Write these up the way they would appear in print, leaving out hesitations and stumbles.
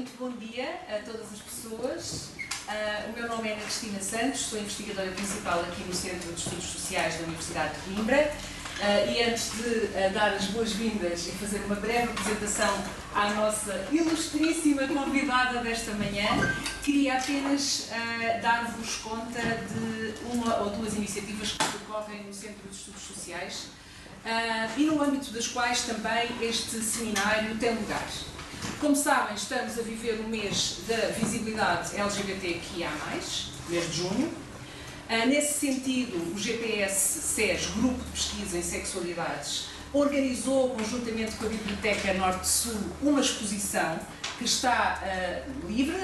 Muito bom dia a todas as pessoas. O meu nome é Cristina Santos, sou investigadora principal aqui no Centro de Estudos Sociais da Universidade de Coimbra. E antes de dar as boas-vindas e fazer uma breve apresentação à nossa ilustríssima convidada desta manhã, queria apenas dar-vos conta de uma ou duas iniciativas que decorrem no Centro de Estudos Sociais e no âmbito das quais também este seminário tem lugar. Como sabem, estamos a viver o mês da visibilidade LGBTQIA+, mês de junho. Nesse sentido, o GPS CES, Grupo de Pesquisa em Sexualidades, organizou, conjuntamente com a Biblioteca Norte-Sul, uma exposição que está livre,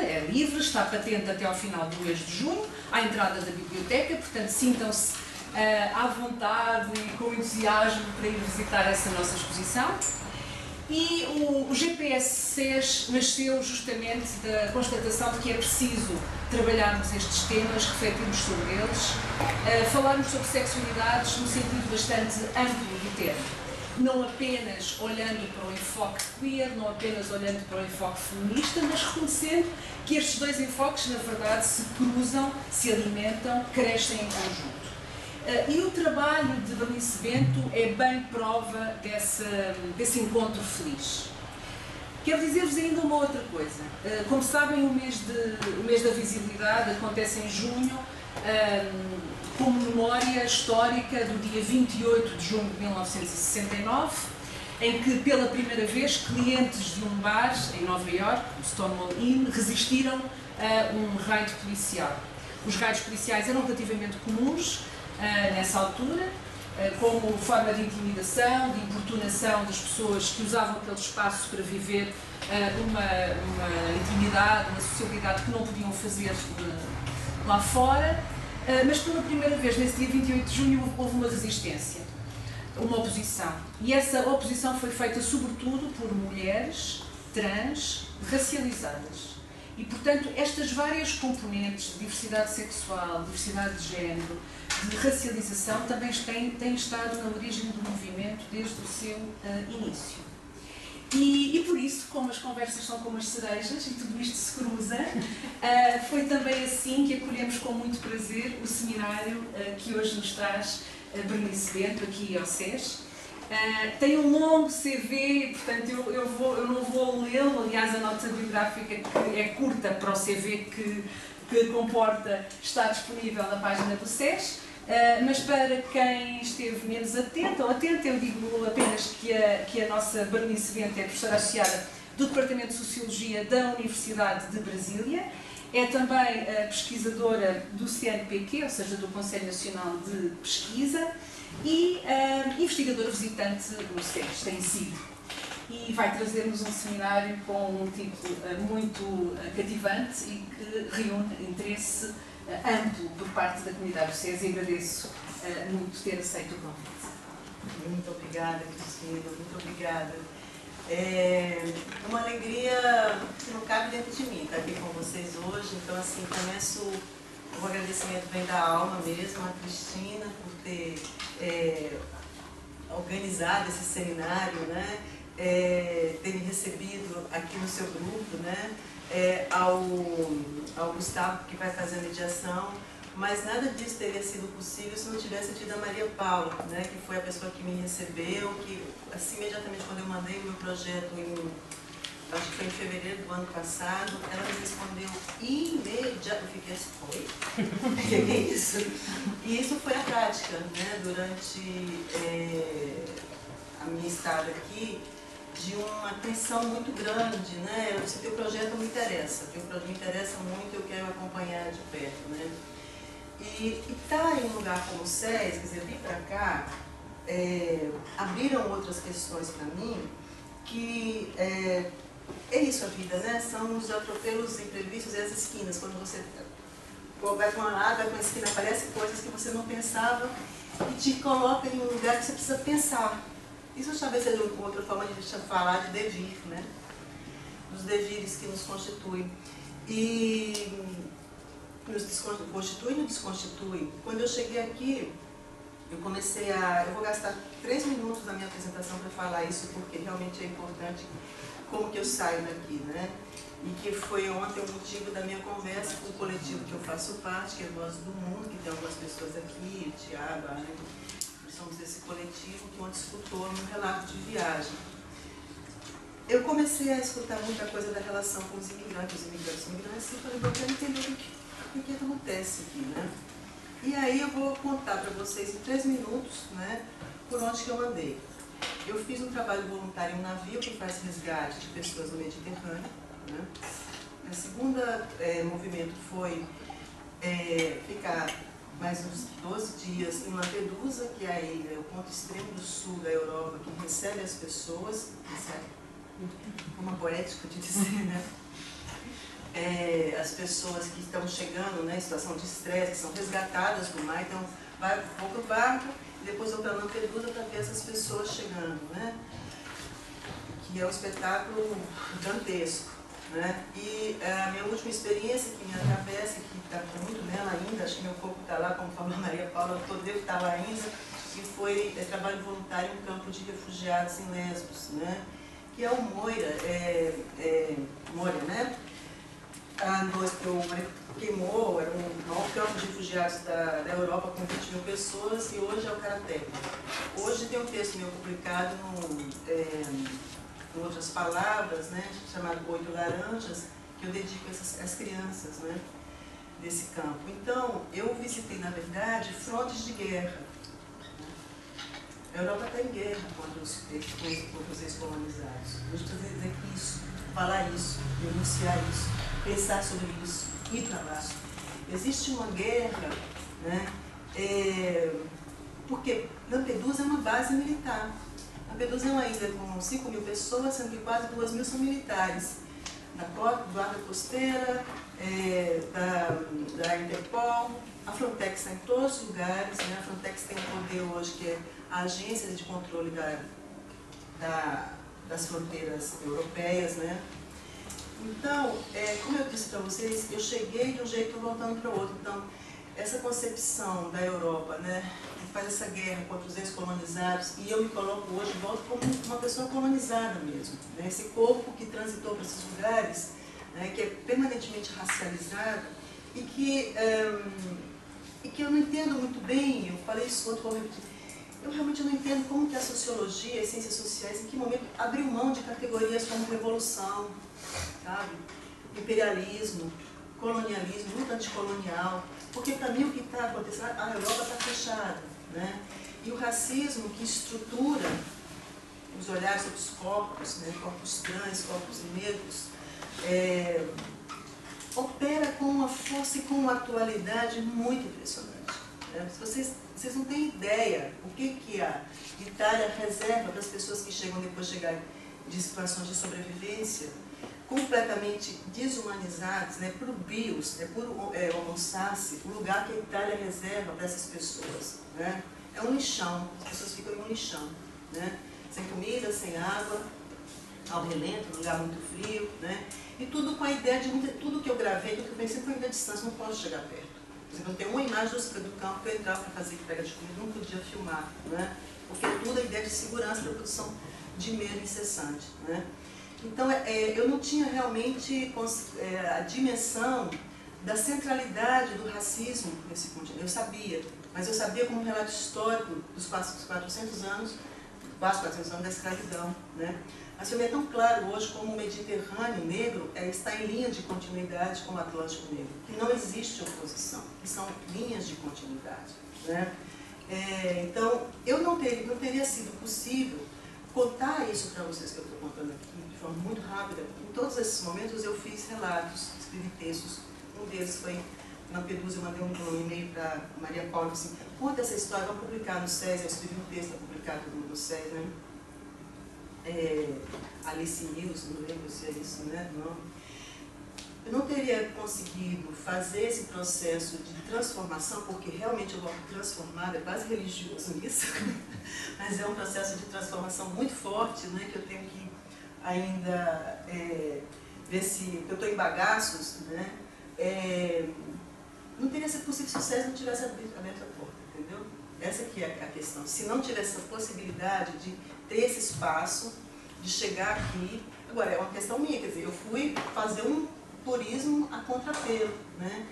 está patente até ao final do mês de junho, à entrada da biblioteca, portanto sintam-se à vontade e com entusiasmo para ir visitar essa nossa exposição. E o GPS CES nasceu justamente da constatação de que é preciso trabalharmos estes temas, refletirmos sobre eles, falarmos sobre sexualidades num sentido bastante amplo do termo. Não apenas olhando para o enfoque queer, não apenas olhando para o enfoque feminista, mas reconhecendo que estes dois enfoques, na verdade, se cruzam, se alimentam, crescem em conjunto. E o trabalho de Vanice Bento é bem prova desse encontro feliz. Quero dizer-vos ainda uma outra coisa. Como sabem, o mês da visibilidade acontece em junho, como memória histórica do dia 28 de junho de 1969, em que, pela primeira vez, clientes de um bar em Nova Iorque, o Stonewall Inn, resistiram a um raid policial. Os raids policiais eram relativamente comuns nessa altura, como forma de intimidação, de importunação das pessoas que usavam aquele espaço para viver uma intimidade, uma sociabilidade que não podiam fazer lá fora. Mas pela primeira vez, nesse dia 28 de junho, houve uma resistência, uma oposição. E essa oposição foi feita sobretudo por mulheres trans racializadas. E, portanto, estas várias componentes de diversidade sexual, diversidade de género, de racialização, também têm estado na origem do movimento desde o seu início. E por isso, como as conversas são como as cerejas e tudo isto se cruza, foi também assim que acolhemos com muito prazer o seminário que hoje nos traz Berenice Bento, aqui ao CES. Tem um longo CV, portanto eu não vou lê-lo, aliás a nota biográfica que é curta para o CV que comporta está disponível na página do CES, mas para quem esteve menos atento ou atento, eu digo apenas que a nossa Berenice Bento é professora associada do Departamento de Sociologia da Universidade de Brasília, é também pesquisadora do CNPq, ou seja, do Conselho Nacional de Pesquisa, e investigadora visitante do CES, tem sido, e vai trazer-nos um seminário com um título muito cativante e que reúne interesse amplo por parte da comunidade do CES, e agradeço muito ter aceito o convite. Muito obrigada, Cristina, muito obrigada. É uma alegria que não cabe dentro de mim estar aqui com vocês hoje, então assim, começo... O agradecimento vem da alma mesmo, a Cristina, por ter organizado esse seminário, né? Ter me recebido aqui no seu grupo, né? Ao Gustavo, que vai fazer a mediação, mas nada disso teria sido possível se não tivesse tido a Maria Paula, né? Que foi a pessoa que me recebeu, que assim, imediatamente quando eu mandei o meu projeto acho que foi em fevereiro do ano passado, ela me respondeu imediatamente. Eu fiquei assim, foi? É isso? E isso foi a prática, né? Durante a minha estada aqui, de uma tensão muito grande, né? Eu disse, teu projeto me interessa muito, eu quero acompanhar de perto, né? E estar em um lugar como o CES, quer dizer, vir para cá, abriram outras questões para mim, que é isso a vida, né? São os atropelos imprevistos e as esquinas. Quando você vai para um lado, vai para uma esquina, aparecem coisas que você não pensava e te coloca em um lugar que você precisa pensar. Isso talvez seja outra forma de deixar falar de devir, né? Dos devires que nos constituem. E nos constitui e nos desconstitui. Quando eu cheguei aqui, eu comecei a... Eu vou gastar 3 minutos na minha apresentação para falar isso, porque realmente é importante como que eu saio daqui, né? e que foi ontem o motivo da minha conversa com o coletivo que eu faço parte, que é Nós do Mundo, que tem algumas pessoas aqui, o Tiago, a Ana, nós somos esse coletivo que ontem escutou no relato de viagem. Eu comecei a escutar muita coisa da relação com os imigrantes, e falei, eu quero entender o que acontece aqui, né? E aí eu vou contar para vocês em 3 minutos, né, por onde que eu andei. Eu fiz um trabalho voluntário em um navio que faz resgate de pessoas no Mediterrâneo, né? A segunda movimento foi ficar mais uns 12 dias em Lampedusa, que é a ilha, o ponto extremo do sul da Europa, que recebe as pessoas, uma poética de dizer, né? As pessoas que estão chegando, né, em situação de estresse, que são resgatadas do mar, então vai um pouco o barco, e depois vão para Lampedusa para ver essas pessoas chegando, né? Que é um espetáculo gigantesco, né? E a minha última experiência que me atravessa, que está muito nela ainda, acho que meu corpo está lá, como falou a Maria Paula, eu devo estar lá ainda, que foi trabalho voluntário em um campo de refugiados em Lesbos, né? Que é o Moria, Moria, né? A noite queimou, era um maior campo de refugiados da Europa com 20 mil pessoas e hoje é o Carateco. Hoje tem um texto meu publicado em Outras Palavras, né, chamado 8 Laranjas, que eu dedico às crianças, né, desse campo. Então, eu visitei, na verdade, frontes de guerra. A Europa está em guerra contra os ex-colonizados. Eu estou dizendo que isso, falar isso, denunciar isso, pensar sobre isso e trabalhar. Existe uma guerra, né? Porque Lampedusa é uma base militar. Lampedusa é uma ilha com 5 mil pessoas, sendo que quase 2 mil são militares. Da guarda costeira, da Interpol, a Frontex está em todos os lugares, né? A Frontex tem um poder hoje que é a agência de controle das fronteiras europeias, né? Então, como eu disse para vocês, eu cheguei de um jeito voltando para o outro. Então, essa concepção da Europa, né, que faz essa guerra contra os ex-colonizados, e eu me coloco hoje, volto como uma pessoa colonizada mesmo, né? Esse corpo que transitou para esses lugares, né, que é permanentemente racializado e que eu não entendo muito bem, eu falei isso outro momento, eu realmente não entendo como que a sociologia, as ciências sociais, em que momento abriu mão de categorias como revolução, sabe? Imperialismo, colonialismo, luta anticolonial, porque para mim o que está acontecendo, a Europa está fechada, né? E o racismo que estrutura os olhares sobre os corpos, né? Corpos trans, corpos negros, opera com uma força e com uma atualidade muito impressionante, né? Vocês não têm ideia o que a Itália reserva para as pessoas que chegam depois de chegarem de situações de sobrevivência, completamente desumanizadas, né, por bios, né, por homo sapiens, o lugar que a Itália reserva para essas pessoas, né? É um lixão, as pessoas ficam em um lixão, né? Sem comida, sem água, ao relento, um lugar muito frio, né? E tudo com a ideia de tudo que eu gravei, tudo que eu pensei foi a distância, não posso chegar perto. Por exemplo, eu tenho uma imagem do campo que eu entrava para fazer entrega de comida, não podia filmar, né? Porque tudo a ideia de segurança da produção de medo incessante, né? Então, eu não tinha realmente a dimensão da centralidade do racismo nesse continente. Eu sabia, mas eu sabia como um relato histórico dos quase 400 anos da escravidão, né? Mas eu me é tão claro hoje como o Mediterrâneo negro está em linha de continuidade com o Atlântico negro, que não existe oposição, que são linhas de continuidade, né? Então, eu não teria sido possível contar isso para vocês que eu estou contando aqui de forma muito rápida. Em todos esses momentos eu fiz relatos, escrevi textos. Um deles foi na Lampedusa, eu mandei um e-mail para Maria Paula, assim, conta essa história, vamos publicar no CES. Eu escrevi um texto publicado no CES, né? Alice News, não lembro se é isso, né? Não. Eu não teria conseguido fazer esse processo de transformação, porque realmente eu vou transformada, é quase religioso nisso, mas é um processo de transformação muito forte, né, que eu tenho que ainda ver se eu estou em bagaços, né? Não teria sido possível sucesso se não tivesse aberto a porta, entendeu? Essa que é a questão. Se não tivesse a possibilidade de ter esse espaço, de chegar aqui, Agora, é uma questão minha, quer dizer, eu fui fazer um purismo a contrapelo, né?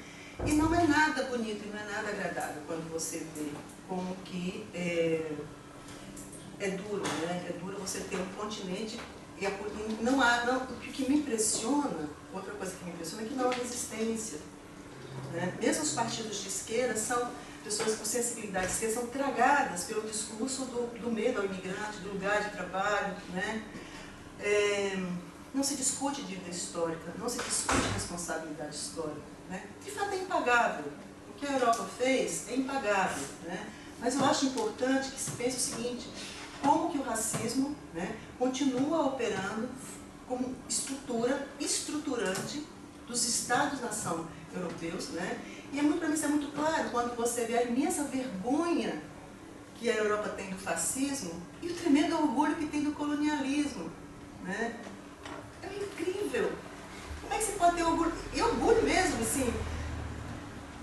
E não é nada bonito e não é nada agradável quando você vê como que é duro, né? É duro você ter um continente e não há, não, o que me impressiona, outra coisa que me impressiona é que não há resistência, né? Mesmo os partidos de esquerda são pessoas com sensibilidade esquerda, são tragadas pelo discurso do medo ao imigrante, do lugar de trabalho, né? Não se discute dívida histórica, não se discute responsabilidade histórica, né? De fato é impagável, o que a Europa fez é impagável, né? Mas eu acho importante que se pense o seguinte: como que o racismo, né, continua operando como estrutura estruturante dos Estados-nação europeus, né? E para mim isso é muito claro quando você vê a imensa vergonha que a Europa tem do fascismo e o tremendo orgulho que tem do colonialismo, né? É incrível. Como é que você pode ter orgulho? E orgulho mesmo, assim,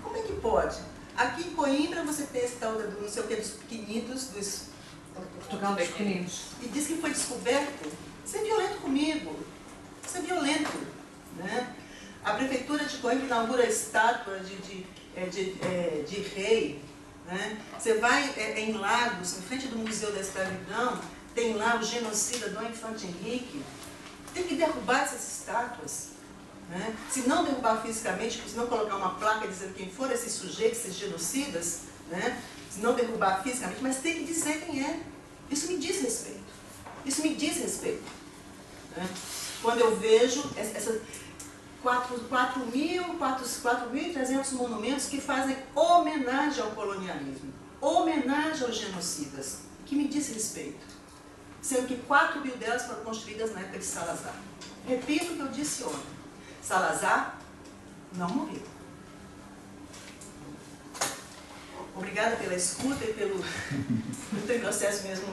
como é que pode? Aqui em Coimbra você tem esse tal do não sei o que, dos pequenitos, dos Portugal dos pequenitos. E diz que foi descoberto. Você é violento comigo. Você é violento, né? A prefeitura de Coimbra inaugura a estátua de rei, né? Você vai em Lagos, em frente do Museu da Escravidão, tem lá o genocida Dom Infante Henrique. Tem que derrubar essas estátuas, né? Se não derrubar fisicamente, se não colocar uma placa dizendo quem foram esses sujeitos, esses genocidas, né? Se não derrubar fisicamente, mas tem que dizer quem é. Isso me diz respeito. Isso me diz respeito, né? Quando eu vejo essas 4.300 monumentos que fazem homenagem ao colonialismo, homenagem aos genocidas, que me diz respeito, sendo que 4.000 delas foram construídas na época de Salazar. Repito o que eu disse ontem: Salazar não morreu. Obrigada pela escuta e pelo processo mesmo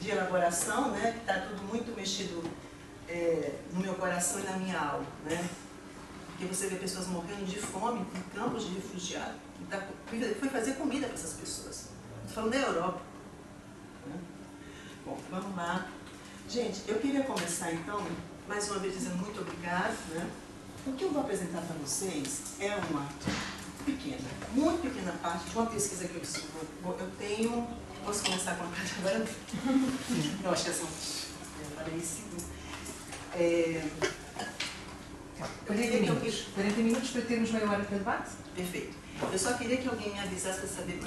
de elaboração, né? Que está tudo muito mexido no meu coração e na minha alma, né? Porque você vê pessoas morrendo de fome em campos de refugiados. Foi fazer comida para essas pessoas. Estou falando da Europa. Bom, vamos lá. Gente, eu queria começar então, mais uma vez dizendo muito obrigada, né? O que eu vou apresentar para vocês é uma pequena, muito pequena parte de uma pesquisa que eu desenvolvi. Eu tenho... Posso começar com a parte agora? Não, acho que é só... Eu falei isso. 40 minutos para termos meia hora para debate? Perfeito. Eu só queria que alguém me avisasse para saber...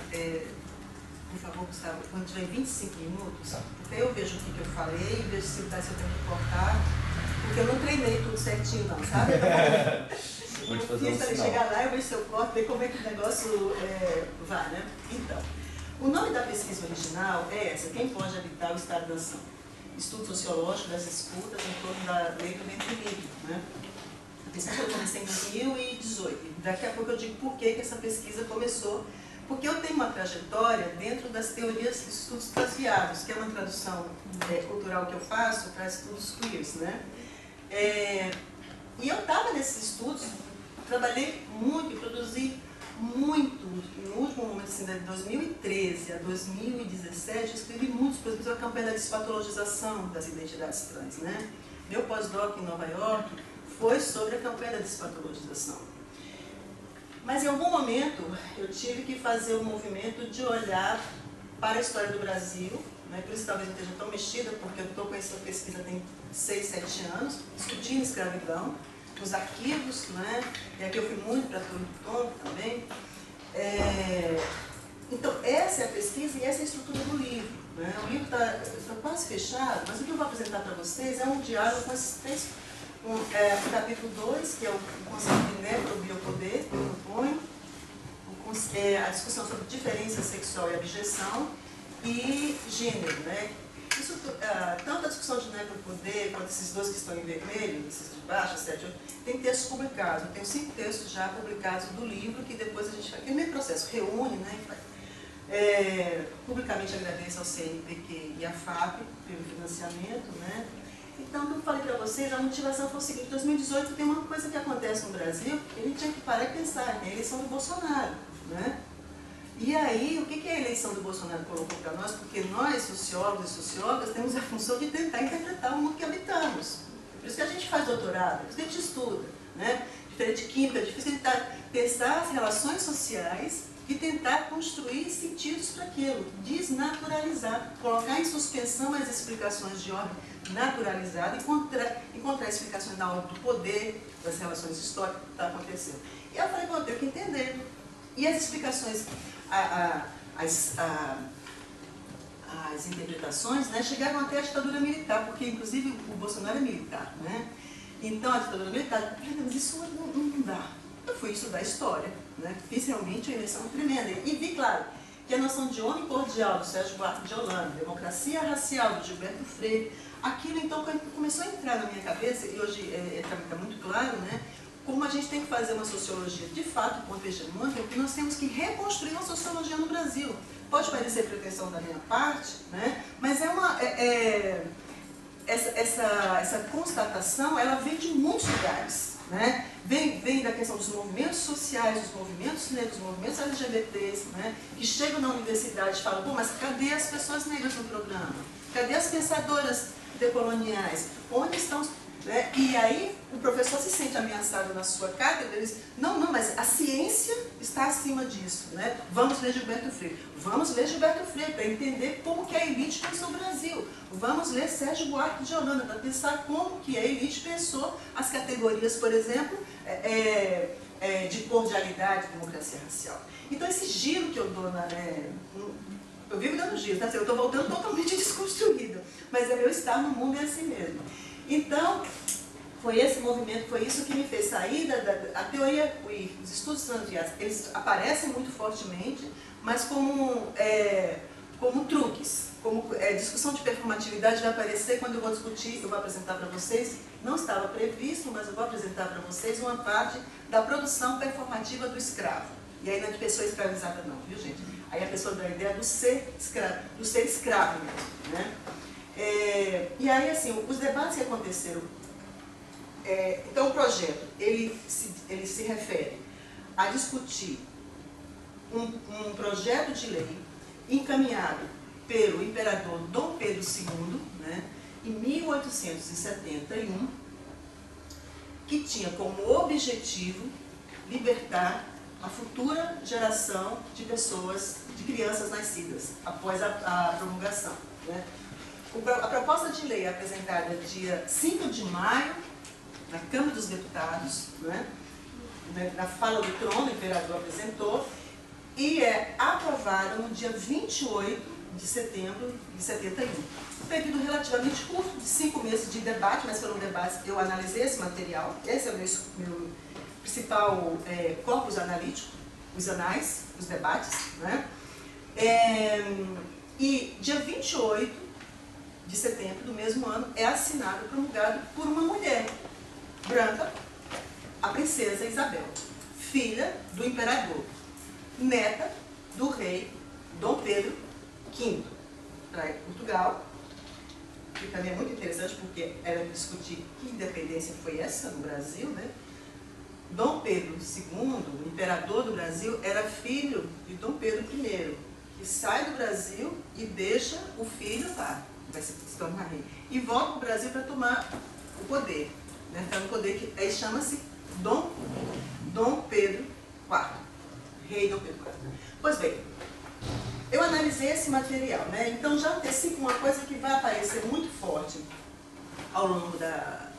Por favor, Gustavo, quando tiver 25 minutos, até eu vejo o que eu falei, vejo se eu tenho que cortar, porque eu não treinei tudo certinho não, sabe? Vou fazer um sinal. Chegar lá, eu vejo se eu corto, ver como é que o negócio vai, né? Então, o nome da pesquisa original é essa: Quem pode habitar o Estado-nação? Estudo sociológico das escutas em torno da Lei do Ventre Livre, né? A pesquisa eu comecei em 2018, daqui a pouco eu digo por que essa pesquisa começou. Porque eu tenho uma trajetória dentro das teorias de estudos transviados, que é uma tradução cultural que eu faço para estudos queers, né? E eu estava nesses estudos, trabalhei muito, produzi muito. No último momento, assim, de 2013 a 2017, eu escrevi muitos, por exemplo, a campanha da despatologização das identidades trans, né? Meu pós-doc em Nova York foi sobre a campanha da despatologização. Mas em algum momento eu tive que fazer um movimento de olhar para a história do Brasil, né? Por isso talvez eu esteja tão mexida, porque eu estou com essa pesquisa tem 6, 7 anos, discutindo escravidão, os arquivos, né? E aqui eu fui muito para Torre do Tombo também. Então essa é a pesquisa e essa é a estrutura do livro, né? O livro está quase fechado, mas o que eu vou apresentar para vocês é um diálogo com esses três. O capítulo 2, que é o conceito de necrobiopoder, que eu proponho, a discussão sobre diferença sexual e abjeção e gênero, né? Isso, tanto a discussão de necrobiopoder quanto esses dois que estão em vermelho, esses de baixo, 7, 8, tem textos publicados. Eu tenho 5 textos já publicados do livro, que depois a gente faz, que é o mesmo processo, reúne, né? Publicamente agradeço ao CNPq e à FAP pelo financiamento, né? Então, como eu falei para vocês, a motivação foi o seguinte: em 2018 tem uma coisa que acontece no Brasil, ele tinha que parar e pensar, né? Eleição do Bolsonaro, né? E aí, o que a eleição do Bolsonaro colocou para nós? Porque nós, sociólogos e sociólogas, temos a função de tentar interpretar o mundo que habitamos. Por isso que a gente faz doutorado, por isso que a gente estuda, né? Diferente de química, é difícil tentar testar as relações sociais e tentar construir sentidos para aquilo, desnaturalizar, colocar em suspensão as explicações de ordem naturalizada e encontrar explicações na ordem do poder, das relações históricas que está acontecendo. E eu falei, bom, eu tenho que entender. E as explicações, as interpretações, né, chegaram até a ditadura militar, porque inclusive o Bolsonaro é militar, né? Então a ditadura militar, mas isso não dá. Eu fui estudar história, né? Fiz realmente uma imersão tremenda e vi, claro, que a noção de homem cordial do Sérgio Buarque de Holanda, democracia racial do Gilberto Freire, aquilo então começou a entrar na minha cabeça, e hoje está muito claro, né? Como a gente tem que fazer uma sociologia de fato contra a hegemônica, porque nós temos que reconstruir uma sociologia no Brasil. Pode parecer pretensão da minha parte, né? Mas é uma... Essa constatação, ela vem de muitos lugares, né? Vem da questão dos movimentos sociais, dos movimentos negros, dos movimentos LGBTs, né? Que chegam na universidade e falam, pô, mas cadê as pessoas negras no programa? Cadê as pensadoras decoloniais? Onde estão... Né? E aí o professor se sente ameaçado na sua cátedra, ele diz, não, mas a ciência está acima disso, né? Vamos ler Gilberto Freire, para entender como que a elite pensou o Brasil, vamos ler Sérgio Buarque de Holanda, para pensar como que a elite pensou as categorias, por exemplo, de cordialidade, democracia racial. Então esse giro que eu dou na... eu vivo dando giro, tá? Eu estou voltando totalmente desconstruída, mas é meu estar no mundo, é assim mesmo. Então, foi esse movimento, foi isso que me fez sair da teoria queer. Os estudos transviados, eles aparecem muito fortemente, mas como truques, discussão de performatividade vai aparecer quando eu vou discutir, eu vou apresentar para vocês, não estava previsto, mas eu vou apresentar para vocês uma parte da produção performativa do escravo. E aí não é de pessoa escravizada não, viu gente? Aí a pessoa dá a ideia do ser escravo mesmo, né? E aí, assim, os debates que aconteceram, então o projeto, ele se refere a discutir um projeto de lei encaminhado pelo imperador Dom Pedro II, né, em 1871, que tinha como objetivo libertar a futura geração de pessoas, de crianças nascidas, após a promulgação, né? A proposta de lei é apresentada dia 5 de maio, na Câmara dos Deputados, né? Na fala do trono, o imperador apresentou, e é aprovada no dia 28 de setembro de 71. Um período relativamente curto, de 5 meses de debate, mas foram debates, eu analisei esse material, esse é o meu principal corpus analítico, os anais, os debates, né? E dia 28 de setembro do mesmo ano, é assinado e promulgado por uma mulher branca, a princesa Isabel, filha do imperador, neta do rei Dom Pedro V, para Portugal, que também é muito interessante porque era discutir que independência foi essa no Brasil, né? Dom Pedro II, o imperador do Brasil, era filho de Dom Pedro I, que sai do Brasil e deixa o filho lá. Vai se tornar rei. E volta para o Brasil para tomar o poder. Né? Então, o poder que aí chama-se Dom Pedro IV. Rei Dom Pedro IV. Pois bem, eu analisei esse material, né? Então já antecipo uma coisa que vai aparecer muito forte ao longo da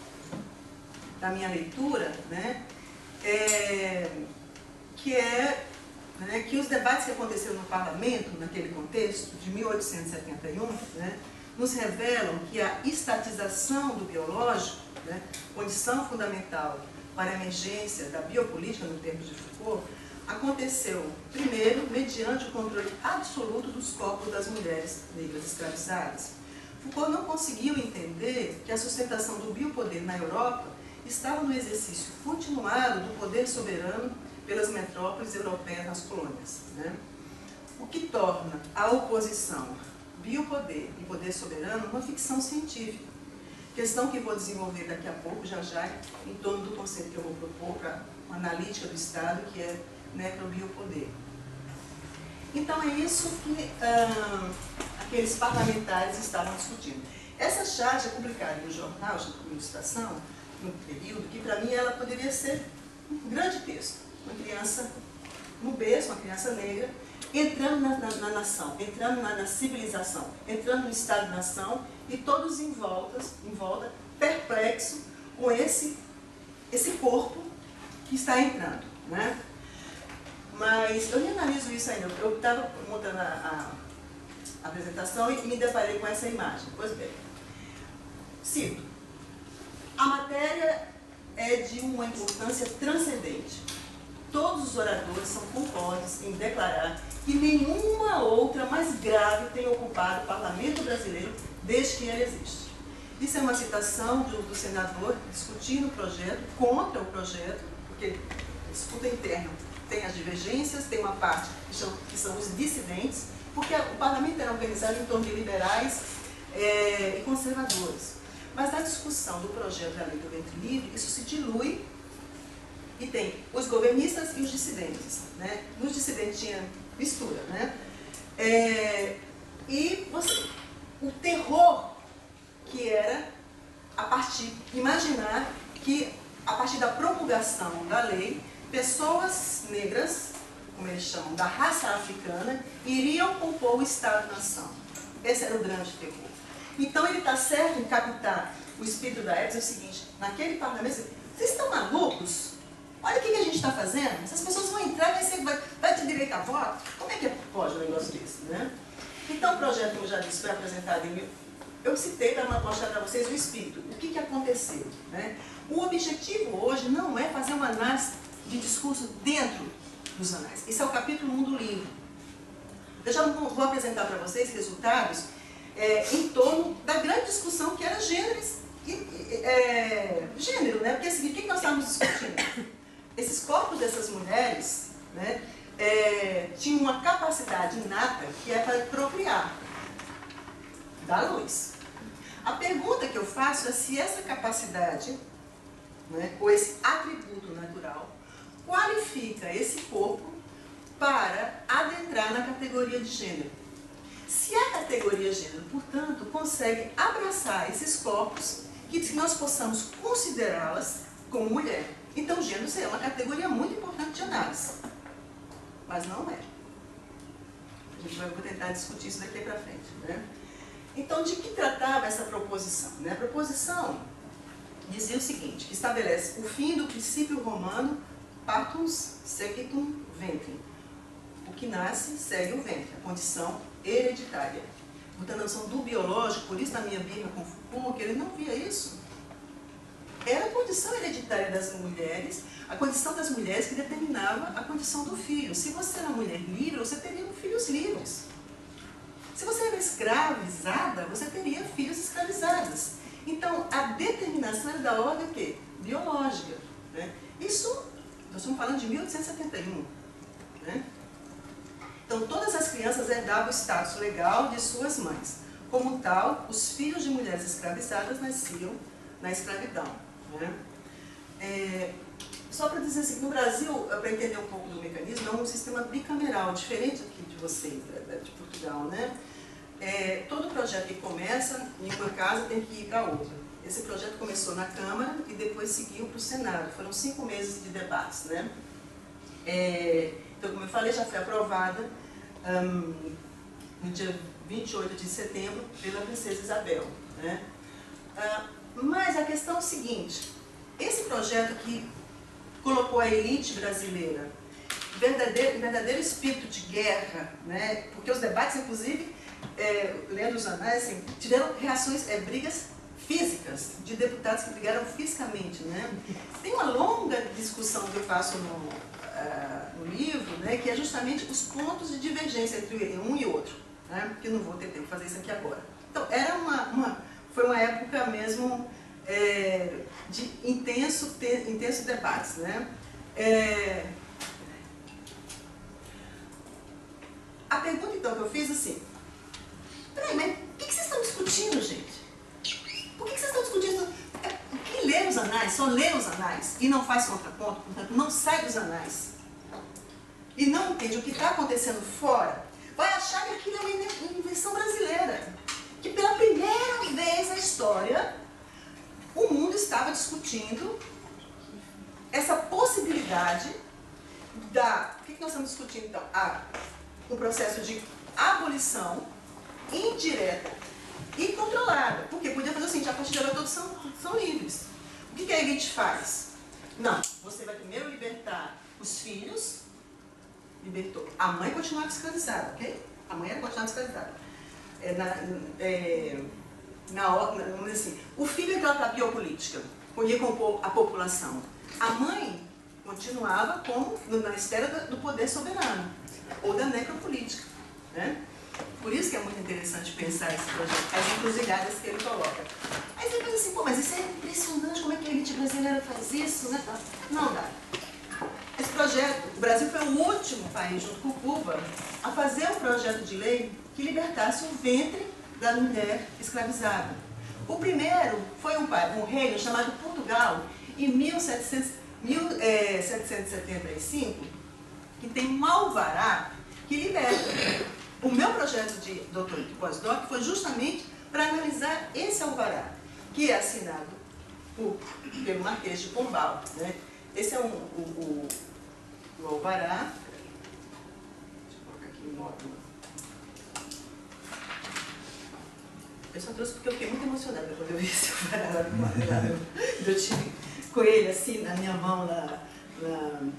minha leitura, né? Que os debates que aconteceram no parlamento, naquele contexto, de 1871, né? Nos revelam que a estatização do biológico, né, condição fundamental para a emergência da biopolítica, no termo de Foucault, aconteceu, primeiro, mediante o controle absoluto dos corpos das mulheres negras escravizadas. Foucault não conseguiu entender que a sustentação do biopoder na Europa estava no exercício continuado do poder soberano pelas metrópoles europeias nas colônias, né? O que torna a oposição biopoder e poder soberano uma ficção científica, questão que vou desenvolver daqui a pouco, já, em torno do conceito que eu vou propor para a analítica do Estado, que é necrobiopoder. Então é isso que aqueles parlamentares estavam discutindo. Essa charge é publicada em um jornal de ilustração, num período que para mim ela poderia ser um grande texto. Uma criança no berço, uma criança negra, entrando na nação, entrando na civilização, entrando no Estado-nação e todos em volta, perplexo com esse corpo que está entrando, né? Mas eu nem analiso isso ainda. Eu estava montando a apresentação e me deparei com essa imagem. Pois bem, cito. A matéria é de uma importância transcendente. Todos os oradores são concordes em declarar que nenhuma outra mais grave tem ocupado o parlamento brasileiro desde que ele existe. Isso é uma citação do senador discutindo o projeto, contra o projeto, porque a disputa interna tem as divergências, tem uma parte que são os dissidentes, porque o parlamento era organizado em torno de liberais e conservadores. Mas na discussão do projeto da Lei do Ventre Livre, isso se dilui e tem os governistas e os dissidentes, né? Nos dissidentes tinha mistura, né? O terror que era a partir, imaginar que a partir da promulgação da lei, pessoas negras, como eles chamam, da raça africana, iriam compor o Estado-nação. Esse era o grande terror. Então ele está certo em captar o espírito da época, é o seguinte, naquele parlamento, vocês estão malucos? Olha o que a gente está fazendo, essas pessoas vão entrar, vai ter direito a voto? Como é que pode um negócio desse, né? Então o projeto, como eu já disse, foi apresentado em... Eu citei para mostrar para vocês o espírito, o que aconteceu, né? O objetivo hoje não é fazer uma análise de discurso dentro dos anais. Isso é o capítulo 1 do livro. Eu já vou apresentar para vocês resultados em torno da grande discussão que era gênero, né? Porque assim, o que nós estávamos discutindo? Esses corpos dessas mulheres, né, tinham uma capacidade inata que é para procriar, dar luz. A pergunta que eu faço é se essa capacidade, né, ou esse atributo natural, qualifica esse corpo para adentrar na categoria de gênero. Se a categoria gênero, portanto, consegue abraçar esses corpos, que nós possamos considerá-las como mulher. Então, o gênero é uma categoria muito importante de análise, mas não é. A gente vai tentar discutir isso daqui para frente, né? Então, de que tratava essa proposição, né? A proposição dizia o seguinte, que estabelece o fim do princípio romano partus sequitum ventrem. O que nasce segue o ventre, a condição hereditária. Portanto, a noção do biológico, por isso na minha birra com Foucault, que ele não via isso. Era a condição hereditária das mulheres, a condição das mulheres que determinava a condição do filho. Se você era mulher livre, você teria filhos livres. Se você era escravizada, você teria filhos escravizadas. Então, a determinação era da ordem quê? Biológica, né? Isso, nós estamos falando de 1871, né? Então, todas as crianças herdavam o status legal de suas mães. Como tal, os filhos de mulheres escravizadas nasciam na escravidão, né? Só para dizer assim, no Brasil, para entender um pouco do mecanismo, é um sistema bicameral, diferente aqui de vocês, de Portugal, né? Todo projeto que começa em uma casa tem que ir para outra. Esse projeto começou na Câmara e depois seguiu para o Senado. Foram 5 meses de debates, né? Então, como eu falei, já foi aprovada no dia 28 de setembro pela Princesa Isabel, né? Mas a questão é o seguinte, esse projeto que colocou a elite brasileira, verdadeiro espírito de guerra, né? Porque os debates, inclusive, lendo os anais, assim, tiveram reações, brigas físicas, de deputados que brigaram fisicamente, né? Tem uma longa discussão que eu faço no livro, né? Que é justamente os pontos de divergência entre um e outro, né? Que eu não vou ter tempo de fazer isso aqui agora. Então, era foi uma época mesmo de intenso debates, né? A pergunta, então, que eu fiz assim, peraí, mas o que vocês estão discutindo, gente? Por que vocês estão discutindo? Quem lê os anais, só lê os anais e não faz contraponto, portanto, não sai dos anais. e não entende o que está acontecendo fora, vai achar que aquilo é uma invenção brasileira, que pela primeira vez na história o mundo estava discutindo essa possibilidade da... O que nós estamos discutindo, então? O processo de abolição indireta e controlada. Porque podia fazer assim, já a partir de agora todos são livres. O que a elite faz? Não, você vai primeiro libertar os filhos, libertou. A mãe continuava escravizada, ok? A mãe era continuava escravizada. Vamos dizer assim, o filho entrava para a biopolítica, ia compor a população. A mãe continuava como na esfera do poder soberano, ou da necropolítica, né? Por isso que é muito interessante pensar esse projeto, as encruzilhadas que ele coloca. Aí você pensa assim, pô, mas isso é impressionante, como é que a elite brasileira faz isso, né? Não dá. Esse projeto, o Brasil foi o último país, junto com Cuba, a fazer um projeto de lei que libertasse o ventre da mulher escravizada. O primeiro foi um reino chamado Portugal, em 1775, que tem um alvará que liberta. O meu projeto de doutorado de pós-doc foi justamente para analisar esse alvará, que é assinado pelo Marquês de Pombal. Né? Esse é o alvará. Deixa eu colocar aqui o módulo. Eu só trouxe porque eu fiquei muito emocionada quando eu vi esse alvará lá. Eu tive com ele assim na minha mão na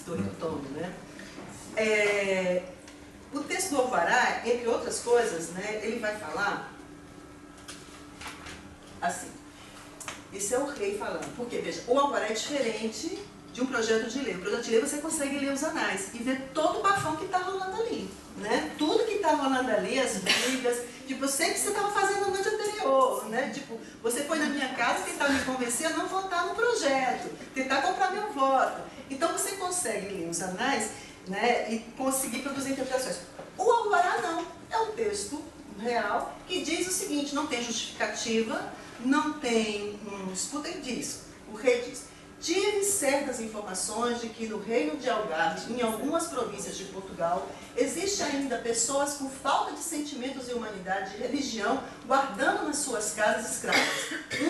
Torre do Tombo, né? O texto do alvará, entre outras coisas, né, ele vai falar assim. Isso é o rei falando. Porque, veja, o alvará é diferente de um projeto de lei. O projeto de lei você consegue ler os anais e ver todo o bafão que está rolando ali. Né? Tudo que está rolando ali, as brigas, tipo, eu sei que você estava fazendo no noite anterior. Né? Tipo, você foi na minha casa tentar me convencer a não votar no projeto, tentar comprar meu voto. Então você consegue ler os anais, né, e conseguir produzir interpretações. O alvará não, é um texto real que diz o seguinte, não tem justificativa, não tem disputa, ele diz, o rei diz, tive certas informações de que no reino de Algarve, em algumas províncias de Portugal, existe ainda pessoas com falta de sentimentos de humanidade e religião, guardando nas suas casas escravas,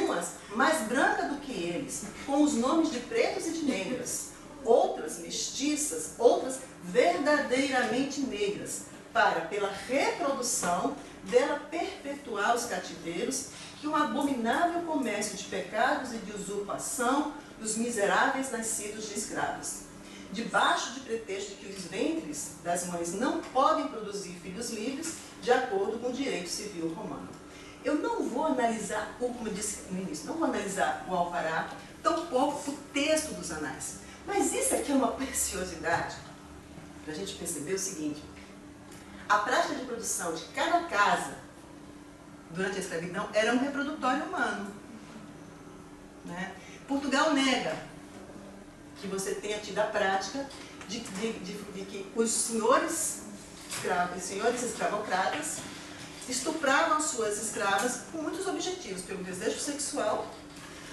umas mais brancas do que eles, com os nomes de pretos e de negras, outras mestiças, outras verdadeiramente negras, para, pela reprodução dela, perpetuar os cativeiros, que um abominável comércio de pecados e de usurpação dos miseráveis nascidos de escravos. Debaixo de pretexto que os ventres das mães não podem produzir filhos livres, de acordo com o direito civil romano. Eu não vou analisar, como eu disse no início, não vou analisar o alvará, tampouco o texto dos anais. Mas isso aqui é uma preciosidade, para a gente perceber o seguinte, a prática de produção de cada casa durante a escravidão era um reprodutório humano. Né? Portugal nega que você tenha tido a prática de que os senhores escravocratas estupravam suas escravas com muitos objetivos, pelo desejo sexual,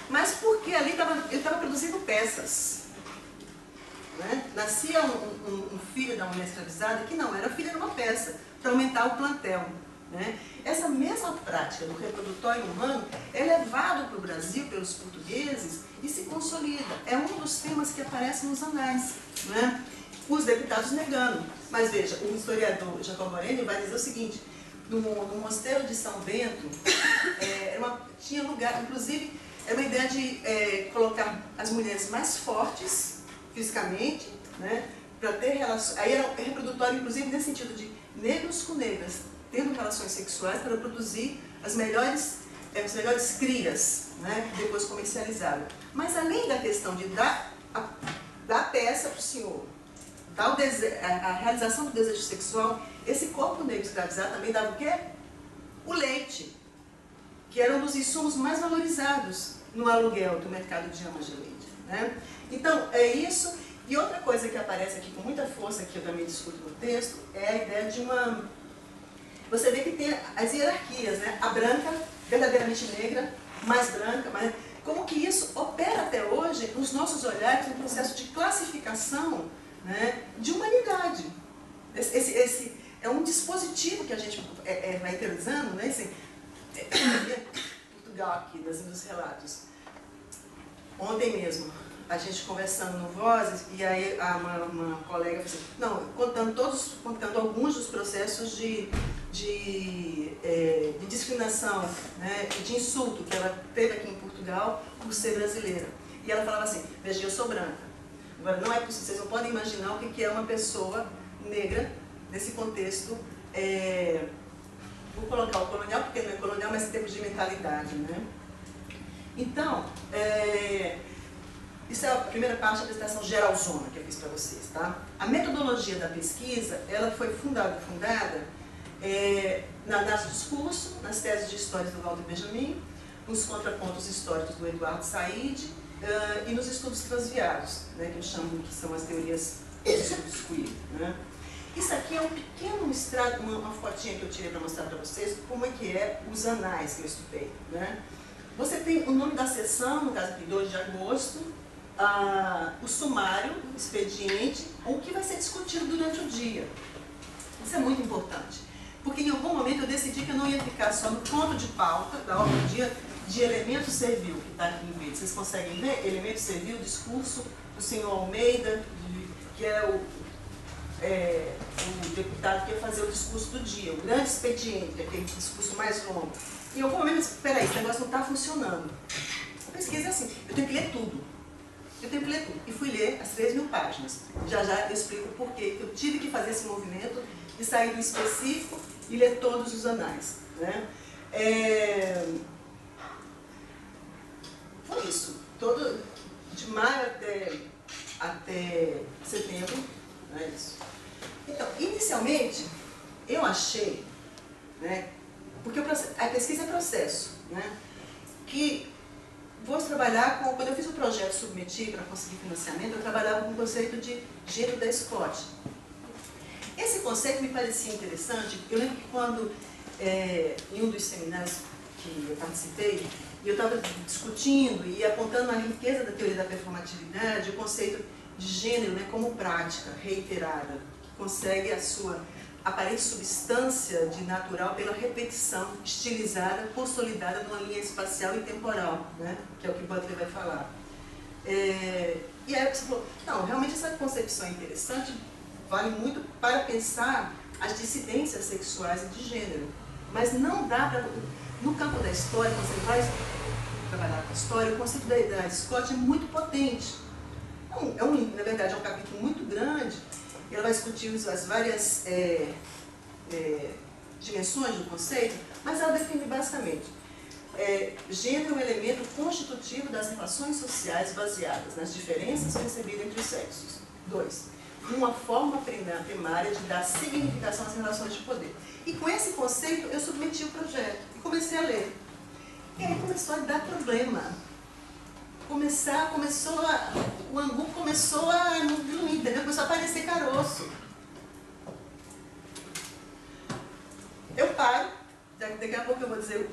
mas porque ali ele estava produzindo peças. Né? Nascia um filho da mulher escravizada que não era filho de uma peça, para aumentar o plantel. Né? Essa mesma prática do reprodutório humano é levada para o Brasil pelos portugueses e se consolida. É um dos temas que aparece nos anais. Né? Os deputados negando. Mas veja, o historiador Jacob Moreno vai dizer o seguinte, no mosteiro de São Bento, tinha lugar, inclusive, era uma ideia de colocar as mulheres mais fortes, fisicamente, né, para ter relações, aí era reprodutório, inclusive, nesse sentido de negros com negras, tendo relações sexuais para produzir as melhores crias, né, que depois comercializaram. Mas além da questão de dar a peça para o senhor, a realização do desejo sexual, esse corpo negro escravizado também dava o quê? O leite, que era um dos insumos mais valorizados no aluguel do mercado de amas de leite. Né? Então, é isso. E outra coisa que aparece aqui com muita força, que eu também discuto no texto, é a ideia de uma... Você vê que tem as hierarquias, né? A branca, verdadeiramente negra, mais branca, mas como que isso opera até hoje nos nossos olhares, no processo de classificação, né, de humanidade. aqui dos relatos. Ontem mesmo, a gente conversando no Vozes, e aí uma colega falou assim, não, contando alguns dos processos de discriminação, né, de insulto que ela teve aqui em Portugal por ser brasileira. E ela falava assim, veja, eu sou branca. Agora, não é possível, vocês não podem imaginar o que é uma pessoa negra nesse contexto, vou colocar o colonial, porque não é colonial, mas em termos de mentalidade, né? Então, isso é a primeira parte da apresentação geralzona que eu fiz para vocês, tá? A metodologia da pesquisa, ela foi fundada nas discursos, nas teses de história do Walter Benjamin, nos contrapontos históricos do Eduardo Said e nos estudos transviados, né, que eu chamo que são as teorias queer, né? Isso aqui é um pequeno extrato, uma fotinha que eu tirei para mostrar para vocês como é que é os anais que eu estudei, né? Você tem o nome da sessão, no caso aqui, 2 de agosto, o sumário, o expediente, o que vai ser discutido durante o dia. Isso é muito importante, porque em algum momento eu decidi que eu não ia ficar só no ponto de pauta da ordem do dia de elemento servil, que está aqui em meio. Vocês conseguem ver? Elemento servil, discurso do senhor Almeida, que é o deputado que ia fazer o discurso do dia, o grande expediente, aquele discurso mais longo. E eu, pelo menos, peraí, esse negócio não está funcionando. A pesquisa é assim, eu tenho que ler tudo. Eu tenho que ler tudo. E fui ler as 3.000 páginas. Já eu explico o porquê. Eu tive que fazer esse movimento e sair do específico e ler todos os anais, né? Foi isso. Todo, de maio até setembro, não é isso. Então, inicialmente, eu achei, né, porque a pesquisa é processo, né? Que vou trabalhar com... Quando eu fiz o projeto submetido para conseguir financiamento, eu trabalhava com o conceito de gênero da Scott. Esse conceito me parecia interessante. Eu lembro que quando, em um dos seminários que eu participei, eu estava discutindo e apontando a riqueza da teoria da performatividade, o conceito de gênero, né, como prática reiterada, que consegue a sua aparente substância de natural pela repetição estilizada, consolidada numa linha espacial e temporal, né? Que é o que Butler vai falar. E aí você falou, não, realmente essa concepção é interessante, vale muito para pensar as dissidências sexuais e de gênero, mas não dá para... No campo da história, quando você vai trabalhar com a história, o conceito da Scott é muito potente. Na verdade, é um capítulo muito grande. Ela vai discutir as várias dimensões do conceito, mas ela define basicamente gênero é um elemento constitutivo das relações sociais baseadas nas diferenças percebidas entre os sexos. 2. Uma forma primária de dar significação às relações de poder. E com esse conceito eu submeti o projeto e comecei a ler. E aí começou a dar problema. O angu começou a não diluir, entendeu? Começou a aparecer caroço. Eu paro, daqui a pouco eu vou dizer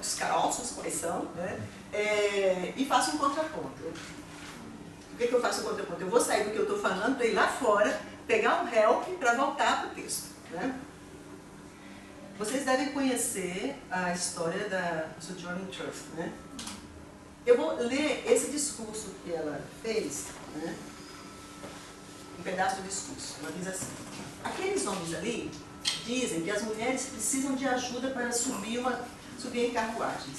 os caroços quais são, né? E faço um contraponto. O que eu faço o contraponto? Eu vou sair do que eu estou falando para ir lá fora, pegar um help para voltar para o texto, né? Vocês devem conhecer a história da Sojourner Truth, né? Eu vou ler esse discurso que ela fez, né? Um pedaço do discurso. Ela diz assim, aqueles homens ali dizem que as mulheres precisam de ajuda para subir em carruagens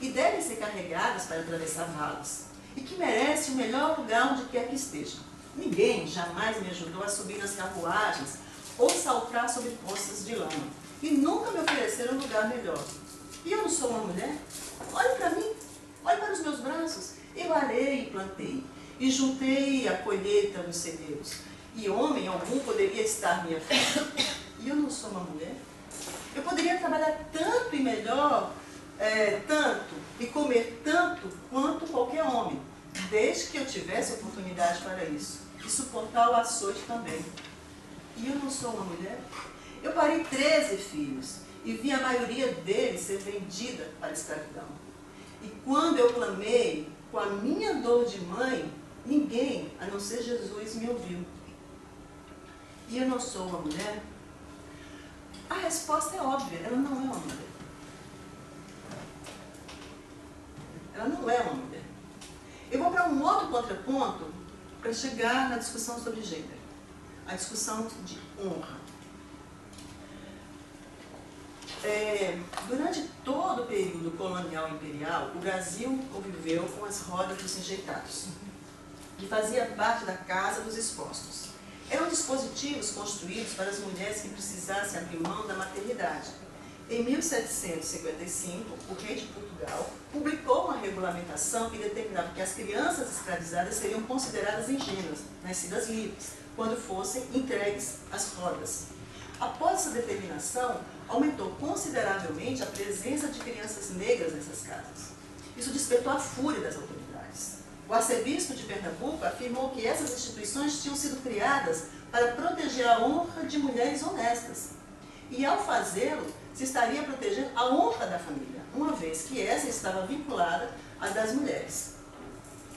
e devem ser carregadas para atravessar valas e que merecem o melhor lugar onde quer que estejam. Ninguém jamais me ajudou a subir nas carruagens ou saltar sobre poças de lama e nunca me ofereceram um lugar melhor. E eu não sou uma mulher? Olha para mim. Olha para os meus braços, eu arei e plantei, e juntei a colheita nos celeiros, e homem algum poderia estar à minha frente. E eu não sou uma mulher? Eu poderia trabalhar tanto e melhor, tanto e comer tanto quanto qualquer homem, desde que eu tivesse oportunidade para isso, e suportar o açoite também. E eu não sou uma mulher? Eu parei 13 filhos, e vi a maioria deles ser vendida para a escravidão. E quando eu clamei com a minha dor de mãe, ninguém, a não ser Jesus, me ouviu. E eu não sou uma mulher? A resposta é óbvia, ela não é uma mulher. Ela não é uma mulher. Eu vou para um outro contraponto para chegar na discussão sobre gênero. A discussão de honra. Durante todo o período colonial imperial, o Brasil conviveu com as rodas dos enjeitados, que fazia parte da casa dos expostos. Eram dispositivos construídos para as mulheres que precisassem abrir mão da maternidade. Em 1755, o rei de Portugal publicou uma regulamentação que determinava que as crianças escravizadas seriam consideradas ingênuas, nascidas livres, quando fossem entregues às rodas. Após essa determinação, aumentou consideravelmente a presença de crianças negras nessas casas. Isso despertou a fúria das autoridades. O arcebispo de Pernambuco afirmou que essas instituições tinham sido criadas para proteger a honra de mulheres honestas. E ao fazê-lo, se estaria protegendo a honra da família, uma vez que essa estava vinculada à das mulheres.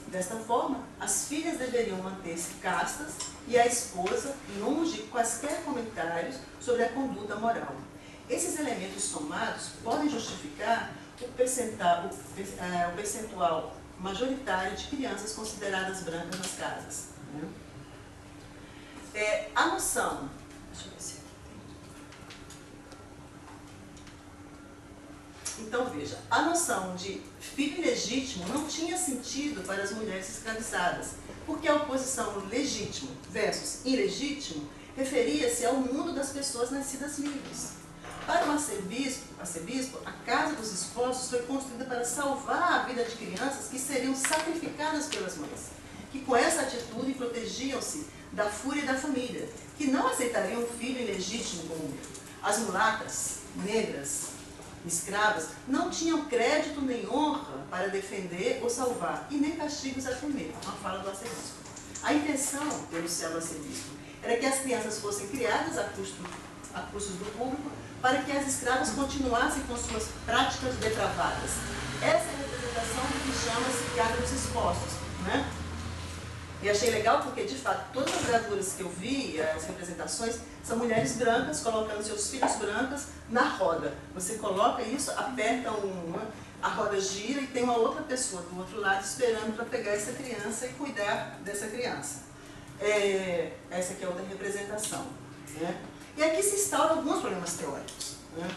Desta forma, as filhas deveriam manter-se castas e a esposa longe de quaisquer comentários sobre a conduta moral. Esses elementos somados podem justificar o percentual majoritário de crianças consideradas brancas nas casas. A noção... Deixa eu ver se... Então, veja, a noção de filho legítimo não tinha sentido para as mulheres escravizadas, porque a oposição legítimo versus ilegítimo referia-se ao mundo das pessoas nascidas livres. Para o arcebispo, a casa dos espostos foi construída para salvar a vida de crianças que seriam sacrificadas pelas mães, que com essa atitude protegiam-se da fúria da família, que não aceitariam um filho ilegítimo como meu. As mulatas, negras, escravas, não tinham crédito nem honra para defender ou salvar, e nem castigos a temer, uma fala do arcebispo. A intenção, pelo céu do arcebispo, era que as crianças fossem criadas a custos do público, para que as escravas continuassem com suas práticas depravadas. Essa é a representação do que chama-se Casa dos Expostos, né? E achei legal porque, de fato, todas as gravuras que eu vi, as representações, são mulheres brancas colocando seus filhos brancas na roda. Você coloca isso, aperta uma, a roda gira e tem uma outra pessoa do outro lado esperando para pegar essa criança e cuidar dessa criança. Essa aqui é outra representação, né? E aqui se instauram alguns problemas teóricos, né?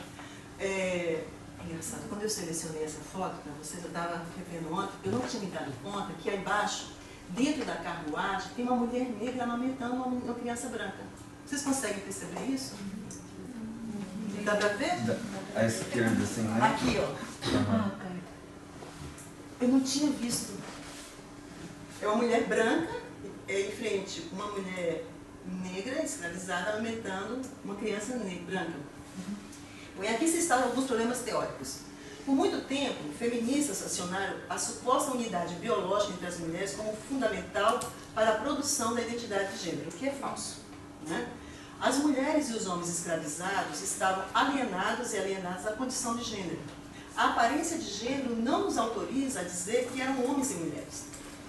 Engraçado, quando eu selecionei essa foto para vocês, eu estava revendo ontem, eu não tinha me dado conta que aí embaixo, dentro da carruagem, tem uma mulher negra amamentando uma criança branca. Vocês conseguem perceber isso? Dá para ver? À esquerda, assim, né? Aqui, ó. Uhum. Eu não tinha visto. É uma mulher branca, em frente, uma mulher negra, escravizada, amamentando uma criança branca. Bom, e aqui se instalam alguns problemas teóricos. Por muito tempo, feministas acionaram a suposta unidade biológica entre as mulheres como fundamental para a produção da identidade de gênero, o que é falso, né? As mulheres e os homens escravizados estavam alienados e alienadas à condição de gênero. A aparência de gênero não nos autoriza a dizer que eram homens e mulheres.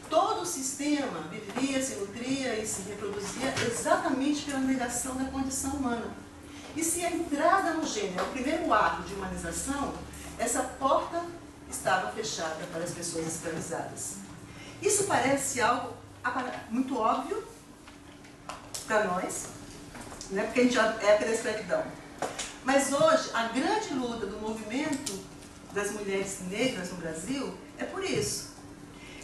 Todo o sistema vivia, se nutria e se reproduzia exatamente pela negação da condição humana. E se a entrada no gênero é o primeiro ato de humanização, essa porta estava fechada para as pessoas escravizadas. Isso parece algo muito óbvio para nós, né? Porque a gente é a época da escravidão. Mas hoje, a grande luta do movimento das mulheres negras no Brasil é por isso.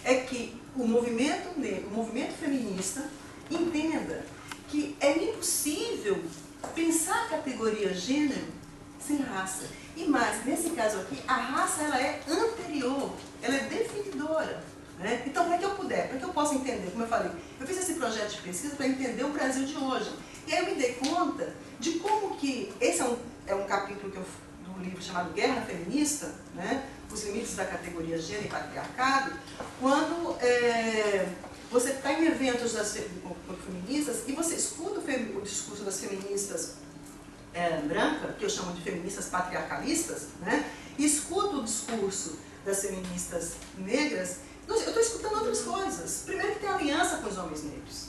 É que o movimento feminista entenda que é impossível pensar a categoria gênero sem raça. E mais, nesse caso aqui, a raça ela é anterior, ela é definidora, né? Então, para que eu possa entender, como eu falei, eu fiz esse projeto de pesquisa para entender o Brasil de hoje. E aí eu me dei conta de como que, esse é um capítulo que eu, do livro chamado Guerra Feminista, né? Os limites da categoria gênero e patriarcado, quando você está em eventos com feministas e você escuta o discurso das feministas branca, que eu chamo de feministas patriarcalistas, né? E escuto o discurso das feministas negras, eu estou escutando outras coisas. Primeiro que tem aliança com os homens negros.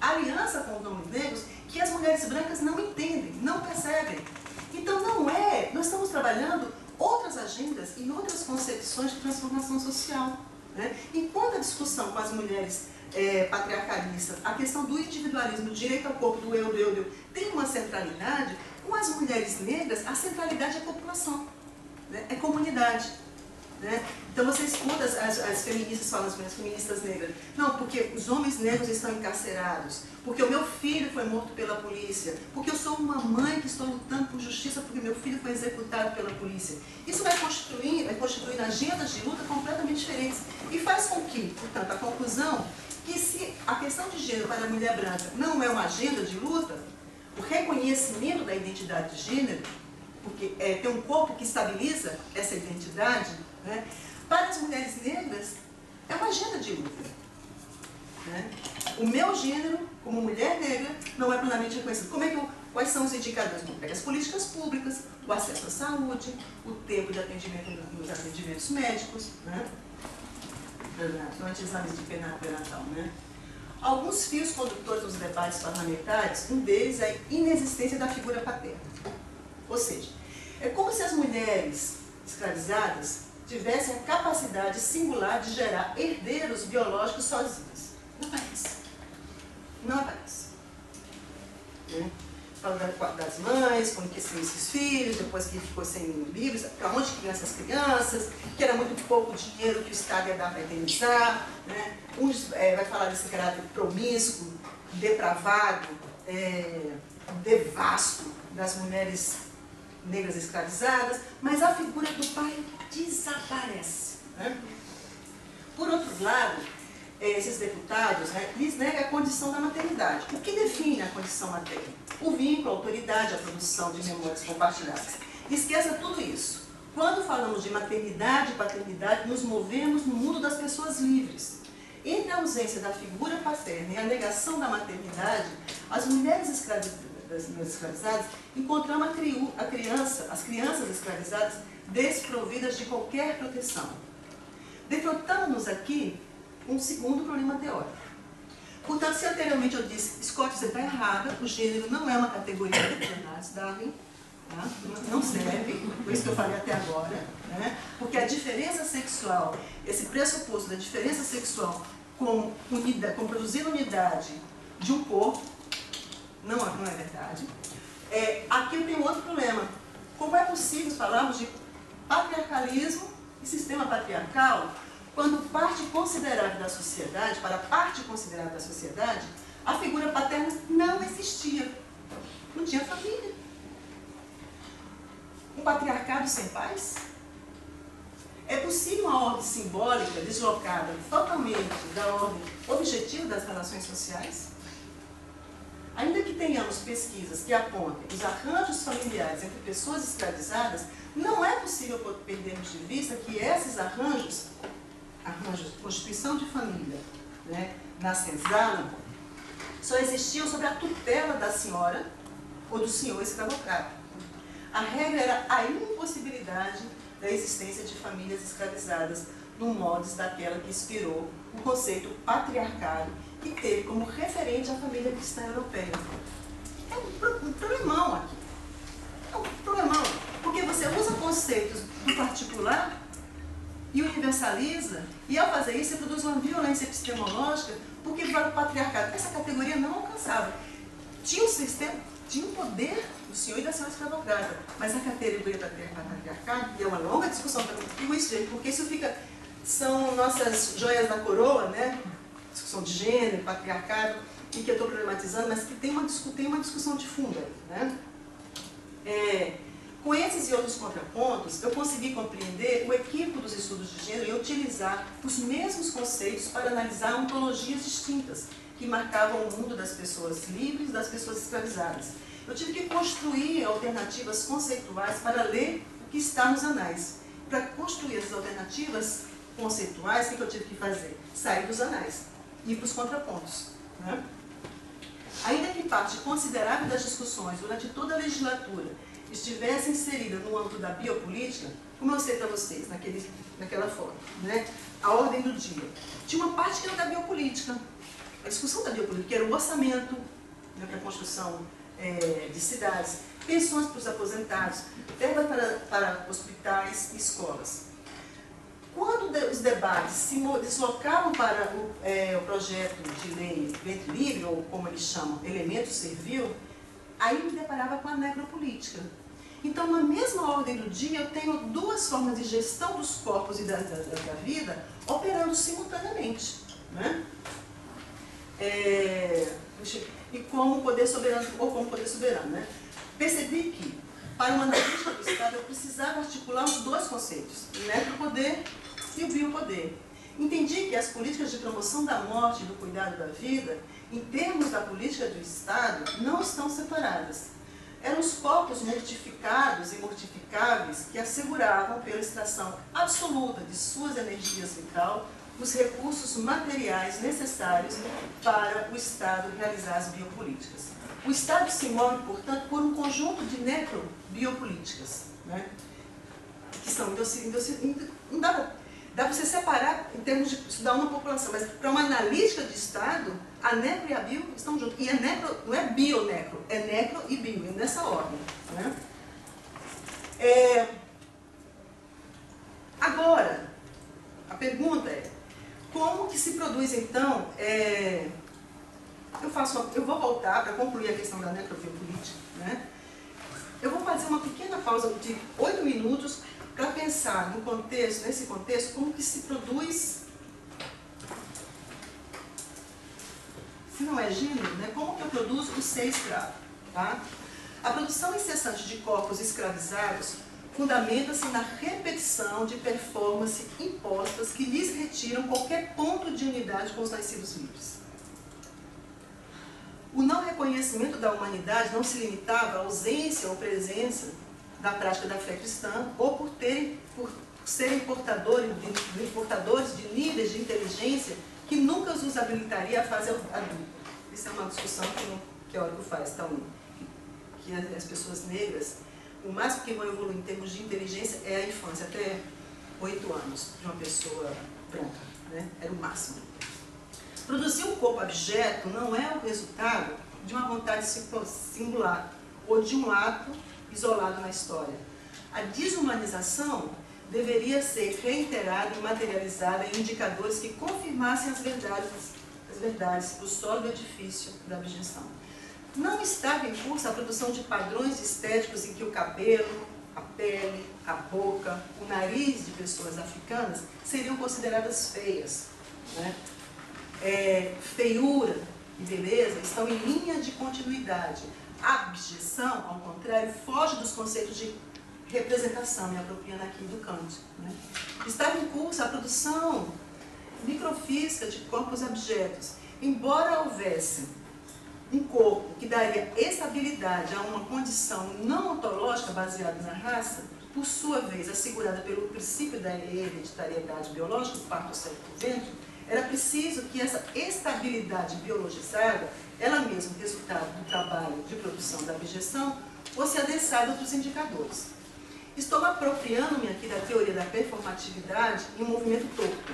A aliança com os homens negros que as mulheres brancas não entendem, não percebem. Então não é, nós estamos trabalhando outras agendas e outras concepções de transformação social. Né? Enquanto a discussão com as mulheres patriarcalistas, a questão do individualismo, do direito ao corpo, do eu, tem uma centralidade, com as mulheres negras a centralidade é a população, né? É comunidade. Né? Então você escuta as feministas falando, as feministas negras, não, porque os homens negros estão encarcerados, porque o meu filho foi morto pela polícia, porque eu sou uma mãe que estou lutando por justiça porque meu filho foi executado pela polícia. Isso vai constituindo agendas de luta completamente diferentes e faz com que, portanto, a conclusão que se a questão de gênero para a mulher branca não é uma agenda de luta, o reconhecimento da identidade de gênero, porque tem um corpo que estabiliza essa identidade, né? Para as mulheres negras é uma agenda de luta. Né? O meu gênero, como mulher negra, não é plenamente reconhecido. Quais são os indicadores? As políticas públicas, o acesso à saúde, o tempo de atendimento nos atendimentos médicos, né? Durante exames de pré-natal, né? Alguns fios condutores dos debates parlamentares, um deles é a inexistência da figura paterna. Ou seja, é como se as mulheres escravizadas tivessem a capacidade singular de gerar herdeiros biológicos sozinhas. Não aparece. Não aparece. É. Falando das mães, como que são esses filhos, depois que ficou sem livros, para onde que iam essas crianças, que era muito pouco dinheiro que o Estado ia dar para eternizar. Né? Uns vai falar desse caráter promíscuo, depravado, devasto das mulheres negras escravizadas, mas a figura do pai desaparece. Né? Por outro lado, esses deputados, né, lhes nega a condição da maternidade. O que define a condição materna? O vínculo, a autoridade, a produção de memórias compartilhadas. Esqueça tudo isso. Quando falamos de maternidade e paternidade, nos movemos no mundo das pessoas livres. Entre a ausência da figura paterna e a negação da maternidade, as mulheres escravizadas encontramos as crianças escravizadas desprovidas de qualquer proteção. Defrontamos aqui um segundo problema teórico. Portanto, se anteriormente eu disse, Scott, você está errada, o gênero não é uma categoria de análise, Darwin, tá? Não serve, por isso que eu falei até agora, né? Porque a diferença sexual, esse pressuposto da diferença sexual como produzir unidade de um corpo, não é verdade. Aqui eu tenho outro problema. Como é possível falarmos de patriarcalismo e sistema patriarcal quando para parte considerável da sociedade, a figura paterna não existia. Não tinha família. Um patriarcado sem pais? É possível uma ordem simbólica deslocada totalmente da ordem objetiva das relações sociais? Ainda que tenhamos pesquisas que apontem os arranjos familiares entre pessoas escravizadas, não é possível perdermos de vista que esses arranjos, constituição de família, né, na senzala, só existiam sob a tutela da senhora ou do senhor escravocrata. A regra era a impossibilidade da existência de famílias escravizadas, no modo daquela que inspirou o conceito patriarcado que teve como referente a família cristã europeia. É um problemão aqui. É um problemão, porque você usa conceitos do particular e universaliza, e ao fazer isso você produz uma violência epistemológica, porque para o patriarcado essa categoria não alcançava. Tinha um sistema, tinha um poder do senhor e da senhora escravocrata, mas a categoria patriarcado, e é uma longa discussão com isso, gente, porque isso fica, são nossas joias da coroa, né? Discussão de gênero, patriarcado, que eu estou problematizando, mas que tem uma discussão de fundo. Né? Com esses e outros contrapontos, eu consegui compreender o equívoco dos estudos de gênero e utilizar os mesmos conceitos para analisar ontologias distintas que marcavam o mundo das pessoas livres e das pessoas escravizadas. Eu tive que construir alternativas conceituais para ler o que está nos anais. Para construir essas alternativas conceituais, o que eu tive que fazer? Sair dos anais. E para os contrapontos. Né? Ainda que parte considerável das discussões durante toda a legislatura estivesse inserida no âmbito da biopolítica, como eu sei para vocês, naquela foto, né? A ordem do dia. Tinha uma parte que era da biopolítica. A discussão da biopolítica era o orçamento, né, para a construção de cidades. pensões para os aposentados, verba para hospitais e escolas. Quando os debates se deslocaram para o projeto de lei Ventre Livre, ou como eles chamam, elemento servil, aí me deparava com a necropolítica. Então, na mesma ordem do dia, eu tenho duas formas de gestão dos corpos e da vida operando simultaneamente. Né? E como poder soberano, né? Percebi que, para uma analítica do Estado, eu precisava articular os dois conceitos, o necropoder e o biopoder. Entendi que as políticas de promoção da morte e do cuidado da vida, em termos da política do Estado, não estão separadas. Eram os corpos mortificados e mortificáveis que asseguravam, pela extração absoluta de suas energias vital, os recursos materiais necessários para o Estado realizar as biopolíticas. O Estado se move, portanto, por um conjunto de necrobiopolíticas, né? Que são não dá para você separar em termos de estudar uma população, mas para uma analítica de Estado, a necro e a bio estão juntos. E a necro não é bio-necro, é necro e bio, nessa ordem. Né? Agora, a pergunta é, como que se produz, então, eu vou voltar para concluir a questão da necrobiopolítica, né? Eu vou fazer uma pequena pausa de 8 minutos para pensar no contexto, nesse contexto, como que se produz, se não é gênero, né? Como que eu produzo o ser escravo, tá? A produção incessante de corpos escravizados fundamenta-se na repetição de performances impostas que lhes retiram qualquer ponto de unidade com os nascidos livres. O não reconhecimento da humanidade não se limitava à ausência ou presença da prática da fé cristã ou por serem portadores de níveis de inteligência que nunca os habilitaria a fazer adulto. Isso é uma discussão que um teórico faz, tá? Que as pessoas negras, o máximo que vão evoluir em termos de inteligência é a infância, até 8 anos de uma pessoa branca, né? Era o máximo. Produzir um corpo abjeto não é o resultado de uma vontade singular ou de um ato isolado na história. A desumanização deveria ser reiterada e materializada em indicadores que confirmassem as verdades do sólido edifício da abjeção. Não estava em curso a produção de padrões estéticos em que o cabelo, a pele, a boca, o nariz de pessoas africanas seriam consideradas feias, né? Feiura e beleza estão em linha de continuidade. A abjeção, ao contrário, foge dos conceitos de representação, me apropriando aqui do Kant, né? Estava em curso a produção microfísica de corpos abjetos. Embora houvesse um corpo que daria estabilidade a uma condição não ontológica baseada na raça, por sua vez assegurada pelo princípio da hereditariedade biológica, o parto segue por ventre, era preciso que essa estabilidade biologizada, ela mesma resultado do trabalho de produção da abjeção, fosse adensada a outros indicadores. Estou apropriando-me aqui da teoria da performatividade em um movimento torto.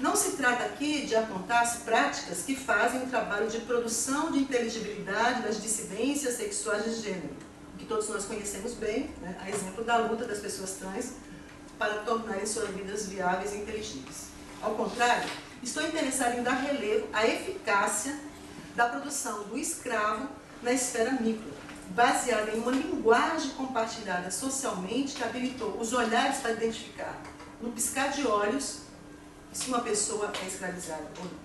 Não se trata aqui de apontar as práticas que fazem o trabalho de produção de inteligibilidade das dissidências sexuais de gênero, que todos nós conhecemos bem, né? A exemplo da luta das pessoas trans para tornarem suas vidas viáveis e inteligíveis. Ao contrário, estou interessado em dar relevo à eficácia da produção do escravo na esfera micro, baseada em uma linguagem compartilhada socialmente que habilitou os olhares para identificar, no piscar de olhos, se uma pessoa é escravizada ou não.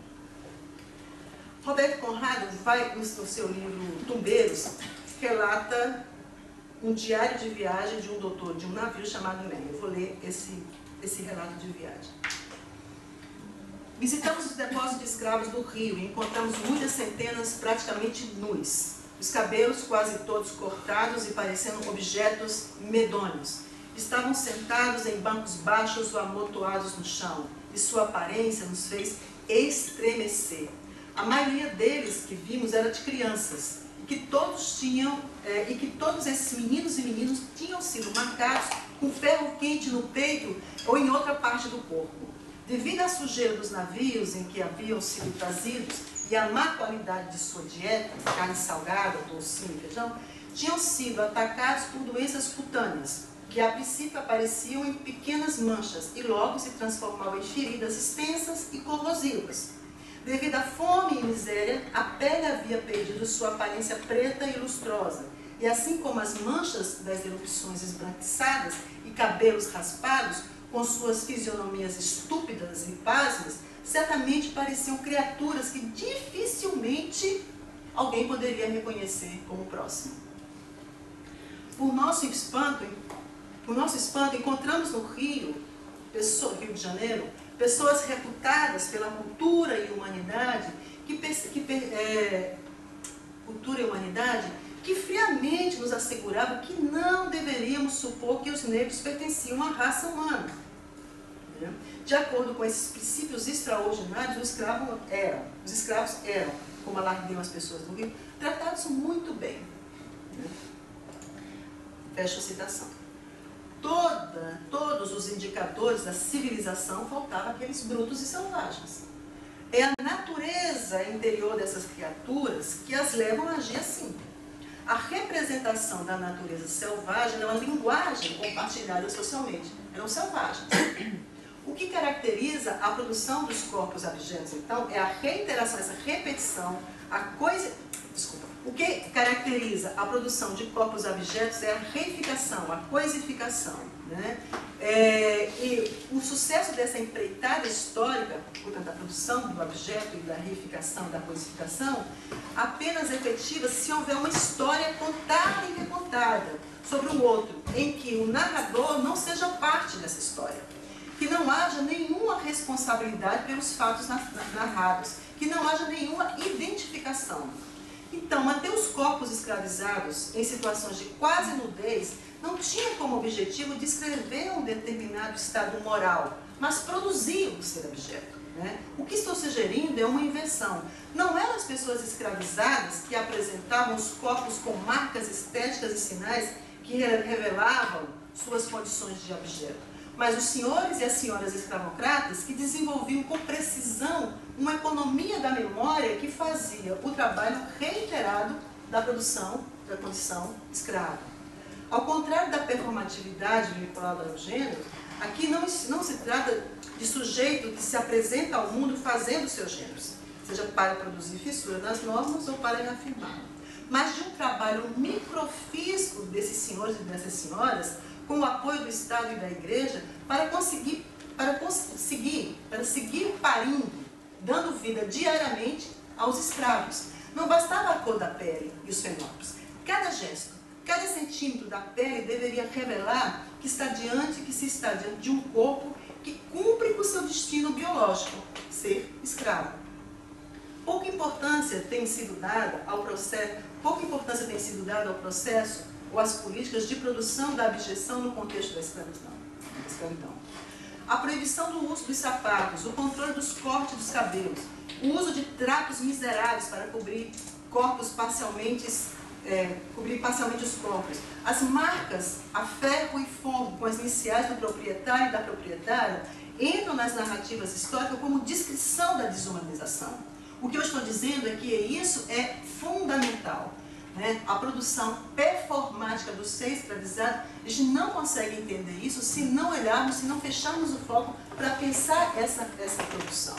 Roberto Conrado, no seu livro Tumbeiros, relata um diário de viagem de um doutor de um navio chamado Meyer. Eu vou ler esse relato de viagem. Visitamos os depósitos de escravos do Rio e encontramos muitas centenas praticamente nus, os cabelos quase todos cortados e parecendo objetos medonhos. Estavam sentados em bancos baixos ou amontoados no chão, e sua aparência nos fez estremecer. A maioria deles que vimos era de crianças, e que todos esses meninos e meninas tinham sido marcados com ferro quente no peito ou em outra parte do corpo. Devido à sujeira dos navios em que haviam sido trazidos e à má qualidade de sua dieta, carne salgada, docinho e feijão, tinham sido atacados por doenças cutâneas, que a princípio apareciam em pequenas manchas e logo se transformavam em feridas extensas e corrosivas. Devido à fome e miséria, a pele havia perdido sua aparência preta e lustrosa, e assim como as manchas das erupções esbranquiçadas e cabelos raspados, com suas fisionomias estúpidas e pasmas, certamente pareciam criaturas que dificilmente alguém poderia reconhecer como próximo. Por nosso espanto, encontramos no Rio de Janeiro, pessoas reputadas pela cultura e humanidade que friamente nos asseguravam que não deveríamos supor que os negros pertenciam à raça humana. De acordo com esses princípios extraordinários, os escravos eram, como alargueiam as pessoas do Rio, tratados muito bem. Fecho a citação. Todos os indicadores da civilização faltavam aqueles brutos e selvagens. É a natureza interior dessas criaturas que as levam a agir assim. A representação da natureza selvagem é uma linguagem compartilhada socialmente. Eram selvagens. O que caracteriza a produção dos corpos abjetos, então, é a reiteração, essa repetição, O que caracteriza a produção de corpos abjetos é a reificação, a coisificação, né? E o sucesso dessa empreitada histórica, portanto, da produção do abjeto e da reificação, da coisificação, apenas efetiva se houver uma história contada e recontada sobre o outro, em que o narrador não seja parte dessa história, que não haja nenhuma responsabilidade pelos fatos narrados, que não haja nenhuma identificação. Então, manter os corpos escravizados em situações de quase nudez não tinha como objetivo descrever um determinado estado moral, mas produzir o ser objeto, né? O que estou sugerindo é uma inversão. Não eram as pessoas escravizadas que apresentavam os corpos com marcas estéticas e sinais que revelavam suas condições de objeto, mas os senhores e as senhoras escravocratas que desenvolviam com precisão uma economia da memória que fazia o trabalho reiterado da produção da condição escrava. Ao contrário da performatividade vinculada ao gênero, aqui não se trata de sujeito que se apresenta ao mundo fazendo seus gêneros, seja para produzir fissura nas normas ou para reafirmá-la, mas de um trabalho microfísico desses senhores e dessas senhoras, com o apoio do Estado e da Igreja, para seguir o parindo, dando vida diariamente aos escravos. Não bastava a cor da pele e os fenótipos. Cada gesto, cada centímetro da pele deveria revelar que se está diante de um corpo que cumpre com seu destino biológico, ser escravo. Pouca importância tem sido dada ao processo ou às políticas de produção da abjeção no contexto da escravidão. A proibição do uso dos sapatos, o controle dos cortes dos cabelos, o uso de trapos miseráveis para cobrir parcialmente os corpos, as marcas a ferro e fogo com as iniciais do proprietário e da proprietária entram nas narrativas históricas como descrição da desumanização. O que eu estou dizendo é que isso é fundamental. A produção performática do ser escravizado, a gente não consegue entender isso se não olharmos, se não fecharmos o foco para pensar essa produção.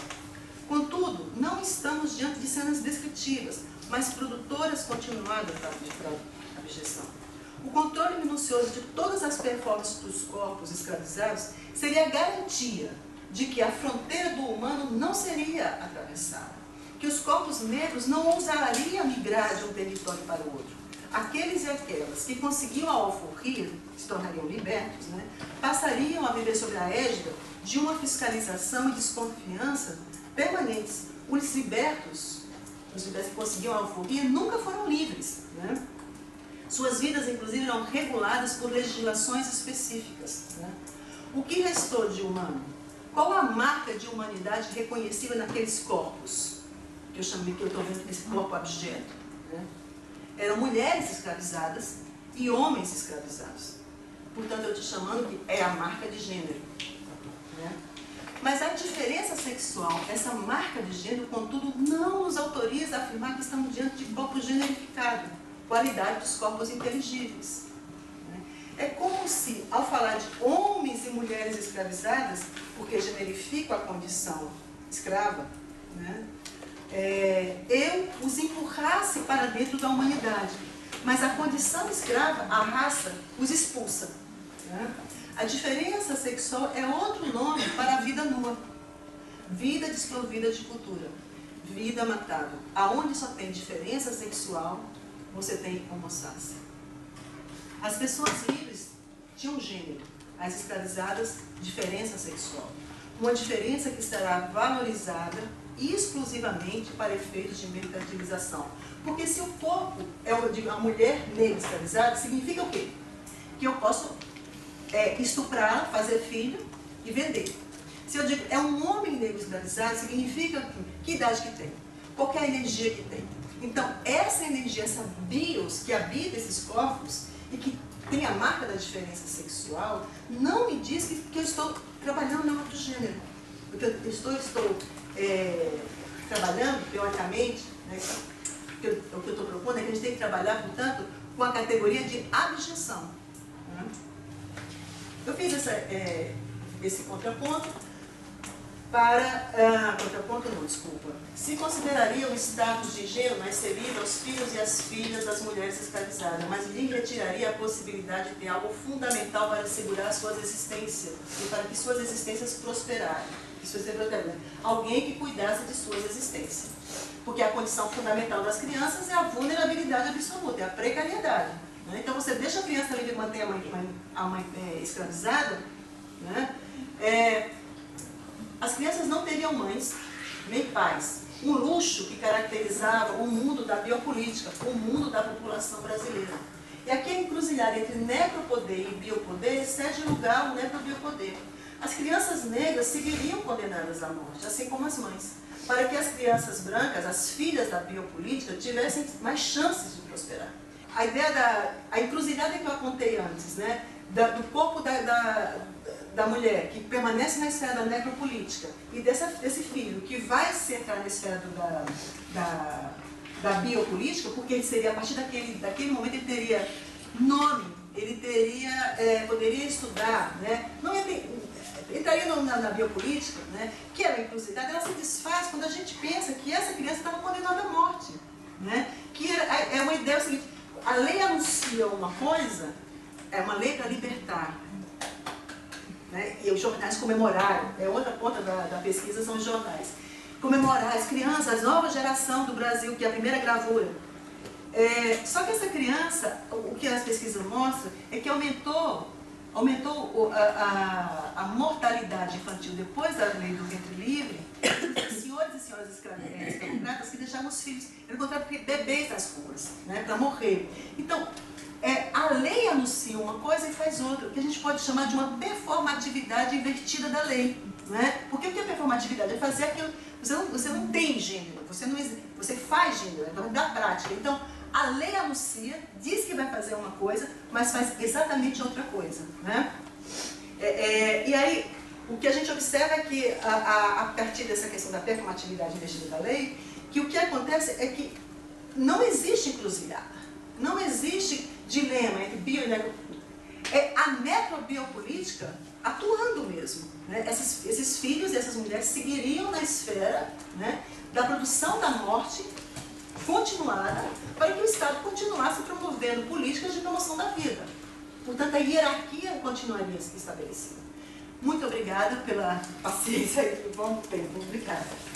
Contudo, não estamos diante de cenas descritivas, mas produtoras continuadas da abjeção. O controle minucioso de todas as performances dos corpos escravizados seria a garantia de que a fronteira do humano não seria atravessada, que os corpos negros não ousariam migrar de um território para o outro. Aqueles e aquelas que conseguiam a alforria, se tornariam libertos, né, passariam a viver sob a égida de uma fiscalização e desconfiança permanentes. Os libertos que conseguiam a alforria nunca foram livres, né? Suas vidas, inclusive, eram reguladas por legislações específicas, né? O que restou de humano? Qual a marca de humanidade reconhecida naqueles corpos? Eu chamei que eu estou vendo esse corpo abjeto, né? Eram mulheres escravizadas e homens escravizados. Portanto, eu estou chamando que é a marca de gênero, né? Mas a diferença sexual, essa marca de gênero, contudo, não nos autoriza a afirmar que estamos diante de corpo generificado, qualidade dos corpos inteligíveis. É como se, ao falar de homens e mulheres escravizadas, porque generifico a condição escrava, né, eu os empurrasse para dentro da humanidade. Mas a condição escrava, a raça, os expulsa. Né? A diferença sexual é outro nome para a vida nua. Vida desprovida de cultura. Vida matável. Aonde só tem diferença sexual, você tem homo sapiens. As pessoas livres tinham gênero, as escravizadas, diferença sexual. Uma diferença que será valorizada exclusivamente para efeitos de mercantilização. Porque se o corpo é uma mulher negra escravizada, significa o quê? Que eu posso estuprá-la, fazer filho e vender. Se eu digo é um homem negro escravizado, significa que idade que tem, qual é a energia que tem. Então, essa energia, essa bios que habita esses corpos, e que tem a marca da diferença sexual, não me diz que eu estou trabalhando no outro gênero. Eu estou trabalhando, teoricamente, né, o que eu estou propondo é que a gente tem que trabalhar, portanto, com a categoria de abjeção. Né? Eu fiz esse contraponto para... contraponto não, desculpa. Se consideraria o status de gênero mais serido aos filhos e às filhas das mulheres escravizadas, mas lhe retiraria a possibilidade de ter algo fundamental para assegurar suas existências e para que suas existências prosperassem. Alguém que cuidasse de suas existências. Porque a condição fundamental das crianças é a vulnerabilidade absoluta, é a precariedade. Né? Então você deixa a criança livre e mantém a mãe escravizada, né? As crianças não teriam mães, nem pais. Um luxo que caracterizava o mundo da biopolítica, o mundo da população brasileira. E aqui a encruzilhada entre necropoder e biopoder cede lugar ao necrobiopoder. As crianças negras seguiriam condenadas à morte, assim como as mães, para que as crianças brancas, as filhas da biopolítica, tivessem mais chances de prosperar. A ideia da encruzilhada que eu contei antes, né, do corpo da mulher, que permanece na esfera da necropolítica, e desse filho, que vai se entrar na esfera da biopolítica, porque ele seria, a partir daquele momento, ele teria nome, ele teria, poderia estudar, né? Não ia ter, entraria na biopolítica, né? Que era a inclusividade, ela se desfaz quando a gente pensa que essa criança estava condenada à morte. Né? Que é uma ideia seguinte, a lei anuncia uma coisa, é uma lei para libertar. Né? E os jornais comemoraram, é outra ponta da pesquisa, são os jornais. Comemorar as crianças, a nova geração do Brasil, que é a primeira gravura. Só que essa criança, o que as pesquisas mostram, é que aumentou a mortalidade infantil depois da lei do ventre livre, senhores e senhoras escravocratas que deixavam os filhos, encontravam bebês nas ruas, né, para morrer. Então, a lei anuncia uma coisa e faz outra, que a gente pode chamar de uma performatividade invertida da lei. Né? Porque o que é performatividade? É fazer aquilo, você não tem gênero, você faz gênero, é da prática. Então, a lei anuncia, diz que vai fazer uma coisa, mas faz exatamente outra coisa. Né? E aí, o que a gente observa é que, a partir dessa questão da performatividade investida da lei, que o que acontece é que não existe encruzilhada, não existe dilema entre bio e necropolítica. É a necrobiopolítica atuando mesmo. Né? Esses filhos e essas mulheres seguiriam na esfera, né, da produção da morte continuada, para que o Estado continuasse promovendo políticas de promoção da vida. Portanto, a hierarquia continuaria estabelecida. Muito obrigada pela paciência e pelo bom tempo. Obrigada.